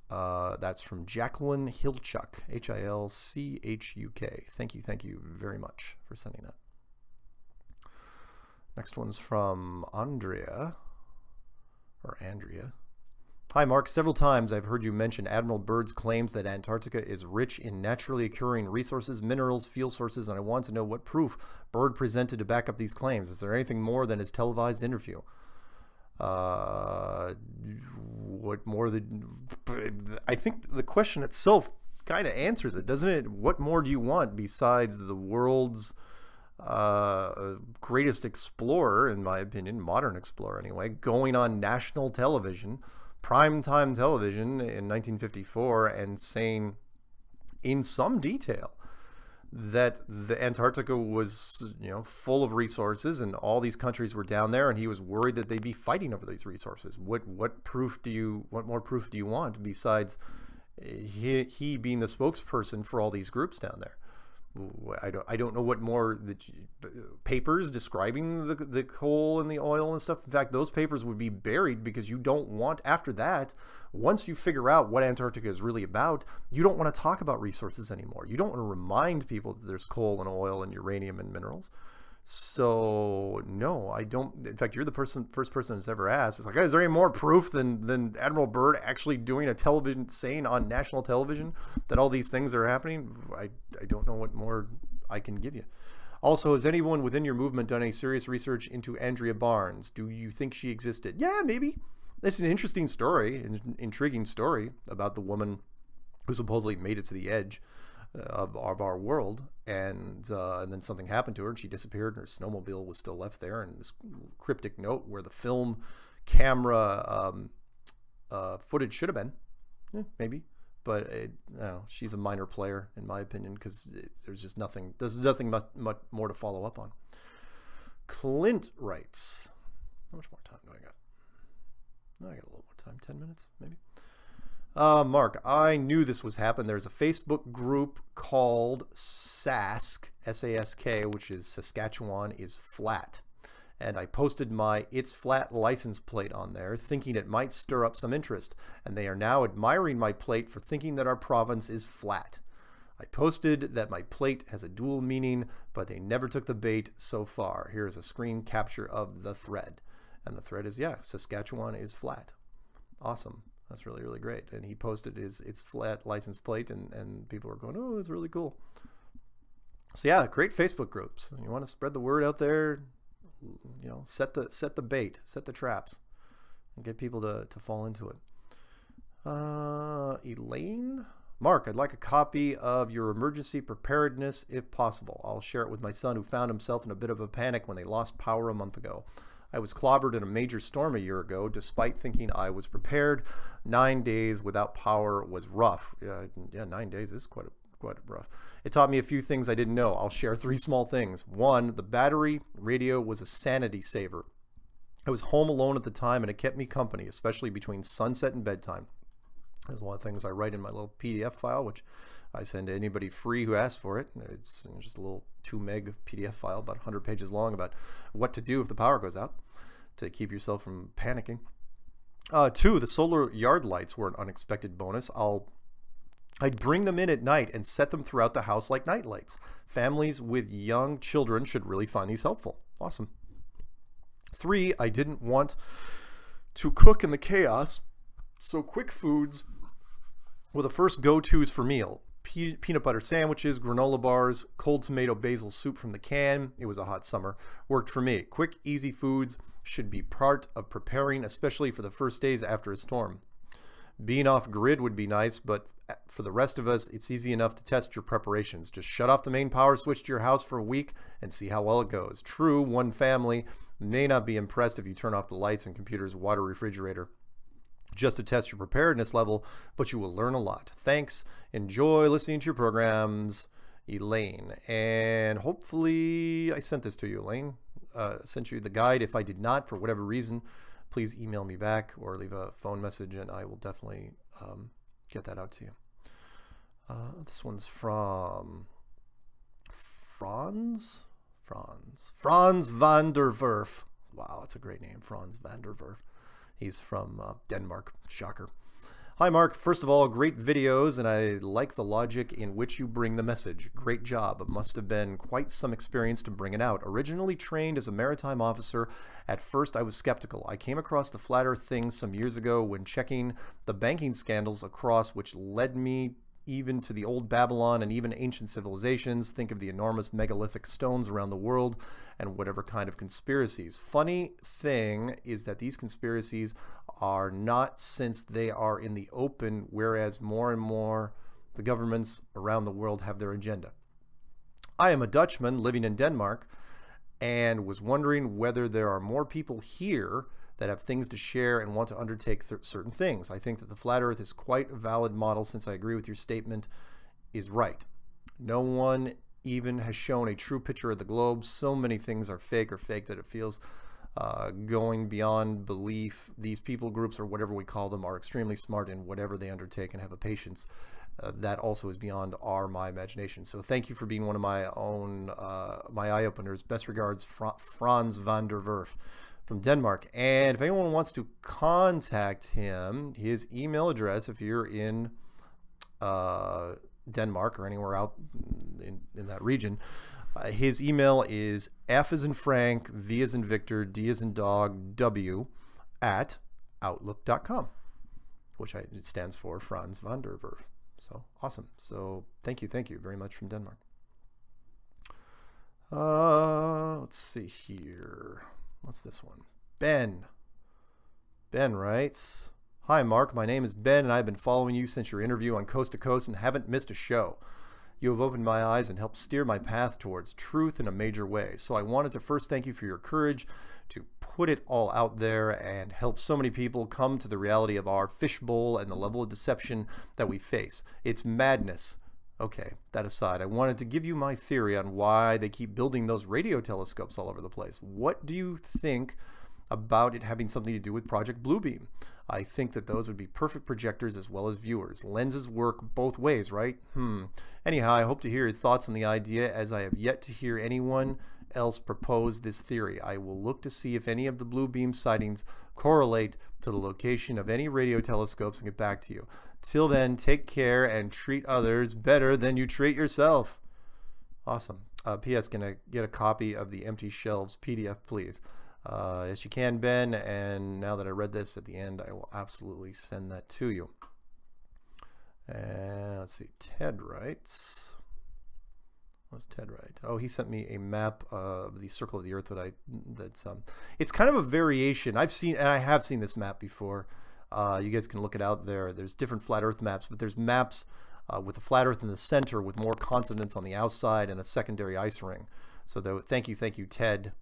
that's from Jacqueline Hilchuk, H-I-L-C-H-U-K. Thank you very much for sending that. Next one's from Andrea, or Andrea. Hi Mark, several times I've heard you mention Admiral Byrd's claims that Antarctica is rich in naturally occurring resources, minerals, fuel sources, and I want to know what proof Byrd presented to back up these claims. Is there anything more than his televised interview? What more than, I think the question itself kind of answers it, doesn't it? What more do you want besides the world's greatest explorer, in my opinion, modern explorer anyway, going on national television, primetime television in 1954, and saying in some detail that the Antarctica was, you know, full of resources and all these countries were down there, and he was worried that they'd be fighting over these resources. What more proof do you want besides he being the spokesperson for all these groups down there? I don't know what more. The papers describing the coal and the oil and stuff, in fact those papers would be buried, because you don't want, after that, once you figure out what Antarctica is really about, you don't want to talk about resources anymore. You don't want to remind people that there's coal and oil and uranium and minerals. So no, I don't. In fact, you're the first person that's ever asked. It's like, is there any more proof than Admiral Byrd actually doing a television, saying on national television that all these things are happening? I don't know what more. I can give you. Also, has anyone within your movement done any serious research into Andrea Barnes? Do you think she existed? Yeah, maybe. It's an interesting story, an intriguing story about the woman who supposedly made it to the edge of our world, and then something happened to her and she disappeared, and her snowmobile was still left there, and this cryptic note where the film camera footage should have been. Yeah, maybe. But she's a minor player, in my opinion, because there's just nothing. There's nothing much more to follow up on. Clint writes, how much more time do I got? No, I got a little more time, 10 minutes, maybe. Mark, I knew this was happening. There's a Facebook group called SASK, S-A-S-K, which is Saskatchewan is Flat. And I posted my It's Flat license plate on there, thinking it might stir up some interest. And they are now admiring my plate for thinking that our province is flat. I posted that my plate has a dual meaning, but they never took the bait so far. Here's a screen capture of the thread. And the thread is, yeah, Saskatchewan is flat. Awesome. That's really, really great. And he posted his It's Flat license plate, and people were going, oh, that's really cool. So yeah, great Facebook groups. You want to spread the word out there. You know, set the bait, set the traps, and get people to fall into it. Elaine, Mark, I'd like a copy of your emergency preparedness if possible. I'll share it with my son, who found himself in a bit of a panic when they lost power a month ago. I was clobbered in a major storm a year ago, despite thinking I was prepared. 9 days without power was rough. Yeah, 9 days is quite rough. It taught me a few things I didn't know. I'll share 3 small things. 1, the battery radio was a sanity saver. I was home alone at the time, and it kept me company, especially between sunset and bedtime. That's one of the things I write in my little PDF file, which I send to anybody free who asks for it. It's just a little 2 meg PDF file, about 100 pages long, about what to do if the power goes out to keep yourself from panicking. 2, the solar yard lights were an unexpected bonus. I'd bring them in at night and set them throughout the house like night lights. Families with young children should really find these helpful. Awesome. 3, I didn't want to cook in the chaos, so quick foods were the first go-tos for meal. Peanut butter sandwiches, granola bars, cold tomato basil soup from the can. It was a hot summer. Worked for me. Quick, easy foods should be part of preparing, especially for the first days after a storm. Being off-grid would be nice, but for the rest of us, it's easy enough to test your preparations. Just shut off the main power switch to your house for a week and see how well it goes. True, one family may not be impressed if you turn off the lights and computers, water, refrigerator, just to test your preparedness level, but you will learn a lot. Thanks. Enjoy listening to your programs, Elaine. And hopefully I sent this to you, Elaine. Sent you the guide. If I did not, for whatever reason, please email me back or leave a phone message, and I will definitely get that out to you. This one's from Franz van der Werf. Wow, that's a great name, Franz van der Werf. He's from Denmark. Shocker. Hi, Mark. First of all, great videos, and I like the logic in which you bring the message. Great job. It must have been quite some experience to bring it out. Originally trained as a maritime officer, at first I was skeptical. I came across the flat earth thing some years ago when checking the banking scandals across, which led me even to the old Babylon and even ancient civilizations. Think of the enormous megalithic stones around the world and whatever kind of conspiracies. Funny thing is that these conspiracies are not, since they are in the open, whereas more and more the governments around the world have their agenda. I am a Dutchman living in Denmark and was wondering whether there are more people here that have things to share and want to undertake certain things. I think that the flat earth is quite a valid model, since I agree with your statement is right. No one even has shown a true picture of the globe. So many things are fake that it feels going beyond belief. These people groups, or whatever we call them, are extremely smart in whatever they undertake and have a patience that also is beyond my imagination. So thank you for being one of my own, my eye-openers. Best regards, Franz van der Werf. From Denmark. And if anyone wants to contact him, his email address, if you're in Denmark or anywhere out in that region, his email is F as in Frank, V as in Victor, D as in Dog, w@outlook.com, which it stands for Franz van der Werf. So awesome. So thank you very much from Denmark. Let's see here. What's this one? Ben. Ben writes, "Hi Mark, my name is Ben and I've been following you since your interview on Coast to Coast and haven't missed a show. You have opened my eyes and helped steer my path towards truth in a major way. So I wanted to first thank you for your courage to put it all out there and help so many people come to the reality of our fishbowl and the level of deception that we face. It's madness." Okay, that aside, I wanted to give you my theory on why they keep building those radio telescopes all over the place. What do you think about it having something to do with Project Bluebeam? I think that those would be perfect projectors as well as viewers. Lenses work both ways, right? Anyhow, I hope to hear your thoughts on the idea, as I have yet to hear anyone else propose this theory. I will look to see if any of the Bluebeam sightings correlate to the location of any radio telescopes and get back to you. Till then, take care and treat others better than you treat yourself. Awesome. P.S. Can I get a copy of the Empty Shelves PDF, please? Yes, you can, Ben, and now that I read this at the end, I will absolutely send that to you. And let's see, Ted writes, what's Ted write? Oh, he sent me a map of the circle of the Earth that it's kind of a variation. I have seen this map before. You guys can look it out there. There's different flat Earth maps, but there's maps with a flat Earth in the center with more continents on the outside and a secondary ice ring. So though, thank you, Ted.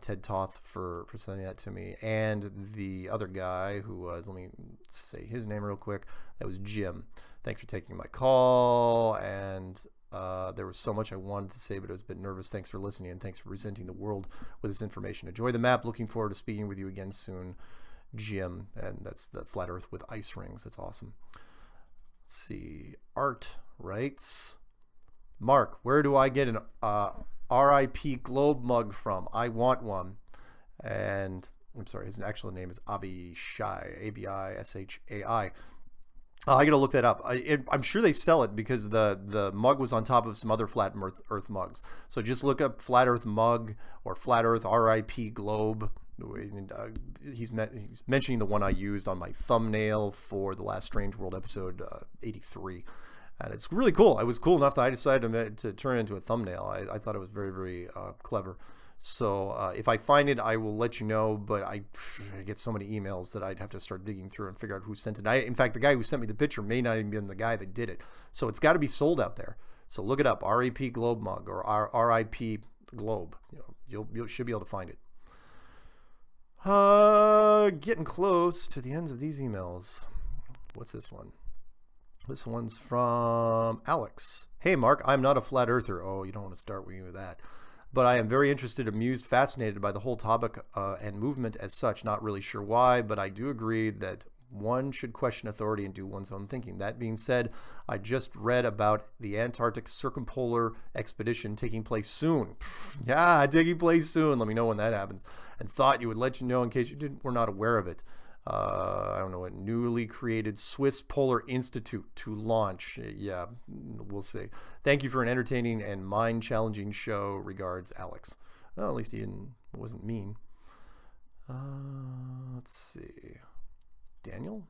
Ted Toth for sending that to me, and the other guy who was, let me say his name real quick, that was Jim. Thanks for taking my call, and there was so much I wanted to say, but I was a bit nervous. Thanks for listening, and thanks for presenting the world with this information. Enjoy the map. Looking forward to speaking with you again soon, Jim. And that's the flat Earth with ice rings. That's awesome. Let's see. Art writes, Mark, where do I get an RIP globe mug from? I want one. And I'm sorry, his actual name is Abishai, A-B-I-S-H-A-I. I gotta look that up. I'm sure they sell it because the mug was on top of some other flat Earth mugs. So just look up flat Earth mug or flat Earth RIP globe. And, he's mentioning the one I used on my thumbnail for the last Strange World episode 83. And it's really cool. It was cool enough that I decided to turn it into a thumbnail. I thought it was very, very clever. So if I find it, I will let you know. But I get so many emails that I'd have to start digging through and figure out who sent it. In fact, the guy who sent me the picture may not even be the guy that did it. So it's got to be sold out there. So look it up, RIP Globe Mug or RIP Globe. You should be able to find it. Getting close to the ends of these emails. What's this one? This one's from Alex. Hey Mark, I'm not a flat earther. Oh, you don't want to start with that. But I am very interested, amused, fascinated by the whole topic and movement as such. Not really sure why, but I do agree that one should question authority and do one's own thinking. That being said, I just read about the Antarctic Circumpolar Expedition taking place soon. Yeah, taking place soon. Let me know when that happens. And thought you would let you know in case you didn't, were not aware of it. I don't know what newly created Swiss Polar Institute to launch. Yeah, we'll see. Thank you for an entertaining and mind-challenging show. Regards, Alex. Well, at least he wasn't mean. Let's see. Daniel?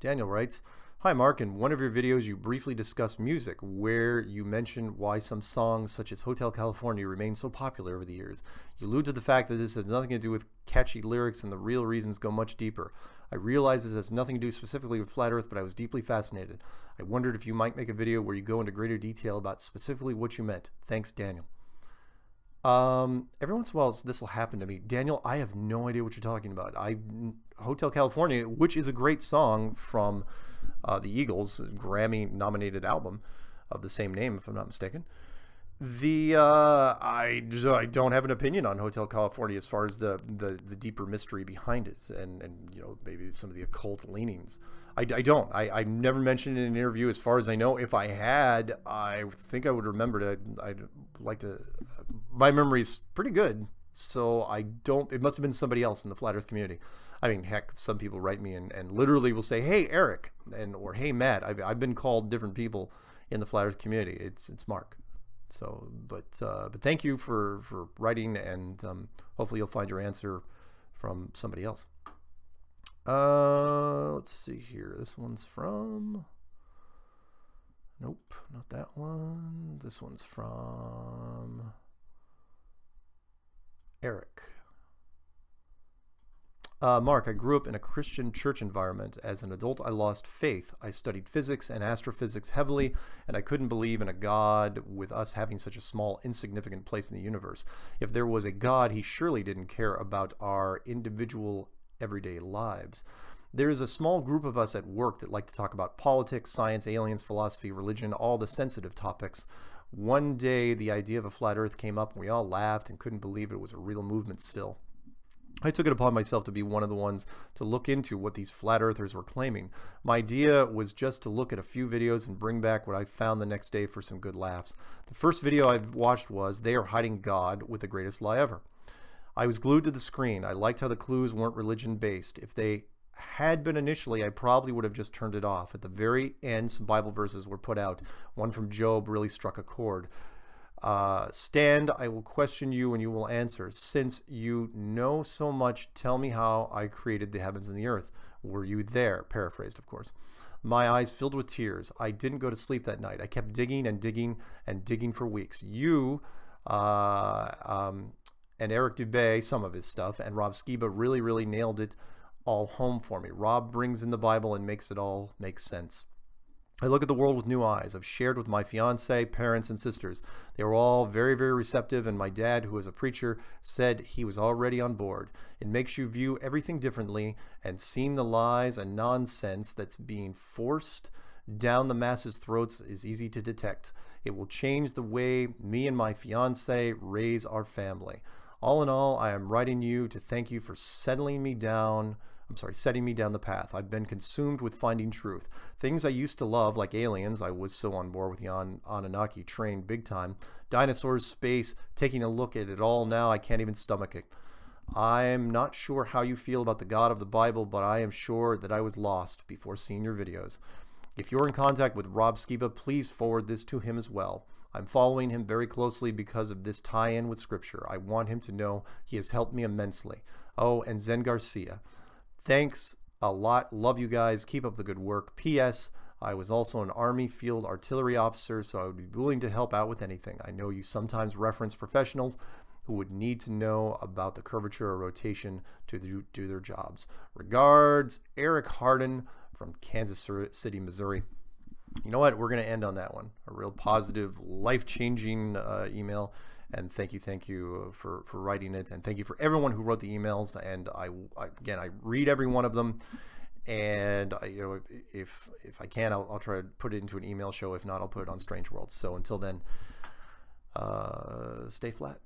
Daniel writes, Hi Mark, in one of your videos you briefly discussed music, where you mentioned why some songs such as Hotel California remain so popular over the years. You allude to the fact that this has nothing to do with catchy lyrics and the real reasons go much deeper. I realize this has nothing to do specifically with Flat Earth, but I was deeply fascinated. I wondered if you might make a video where you go into greater detail about specifically what you meant. Thanks, Daniel. Every once in a while this will happen to me. Daniel, I have no idea what you're talking about. Hotel California, which is a great song from the Eagles, Grammy-nominated album of the same name, if I'm not mistaken. I don't have an opinion on Hotel California as far as the deeper mystery behind it, and you know, maybe some of the occult leanings. I never mentioned it in an interview, as far as I know. If I had, I think I would remember it. I'd like to. My memory's pretty good. So I don't, it must have been somebody else in the Flat Earth community. I mean, heck, some people write me and literally will say, hey, Eric, or hey, Matt. I've been called different people in the Flat Earth community. It's Mark. So, but thank you for writing, and hopefully you'll find your answer from somebody else. Let's see here. This one's from Nope, not that one. This one's from Eric. Mark, I grew up in a Christian church environment. As an adult, I lost faith. I studied physics and astrophysics heavily, and I couldn't believe in a God with us having such a small, insignificant place in the universe. If there was a God, he surely didn't care about our individual everyday lives. There is a small group of us at work that like to talk about politics, science, aliens, philosophy, religion, all the sensitive topics. One day, the idea of a flat earth came up, and we all laughed and couldn't believe it was a real movement still. I took it upon myself to be one of the ones to look into what these flat earthers were claiming. My idea was just to look at a few videos and bring back what I found the next day for some good laughs. The first video I've watched was "They Are Hiding God with the Greatest Lie Ever." I was glued to the screen. I liked how the clues weren't religion-based. If they had been initially, I probably would have just turned it off. At the very end, some Bible verses were put out. One from Job really struck a chord. Stand, I will question you and you will answer. Since you know so much, tell me how I created the heavens and the earth. Were you there? Paraphrased, of course. My eyes filled with tears. I didn't go to sleep that night. I kept digging and digging and digging for weeks. You and Eric Dubay, some of his stuff, and Rob Skiba really nailed it all home for me. Rob brings in the Bible and makes it all make sense. I look at the world with new eyes. I've shared with my fiance, parents, and sisters. They were all very receptive, and my dad, who is a preacher, said he was already on board. It makes you view everything differently, and seeing the lies and nonsense that's being forced down the masses' throats is easy to detect. It will change the way me and my fiance raise our family. All in all, I am writing you to thank you for setting me down the path. I've been consumed with finding truth. Things I used to love, like aliens, I was so on board with the Anunnaki train big time. Dinosaurs, space, taking a look at it all now, I can't even stomach it. I'm not sure how you feel about the God of the Bible, but I am sure that I was lost before seeing your videos. If you're in contact with Rob Skiba, please forward this to him as well. I'm following him very closely because of this tie-in with Scripture. I want him to know he has helped me immensely. Oh, and Zen Garcia. Thanks a lot. Love you guys. Keep up the good work. P.S. I was also an Army Field Artillery officer, so I would be willing to help out with anything. I know you sometimes reference professionals who would need to know about the curvature or rotation to do their jobs. Regards, Eric Hardin from Kansas City, Missouri. You know what? We're going to end on that one. A real positive, life-changing email. And thank you for writing it, and thank you for everyone who wrote the emails. And I read every one of them, and if I can, I'll try to put it into an email show. If not, I'll put it on Strange Worlds. So until then, stay flat.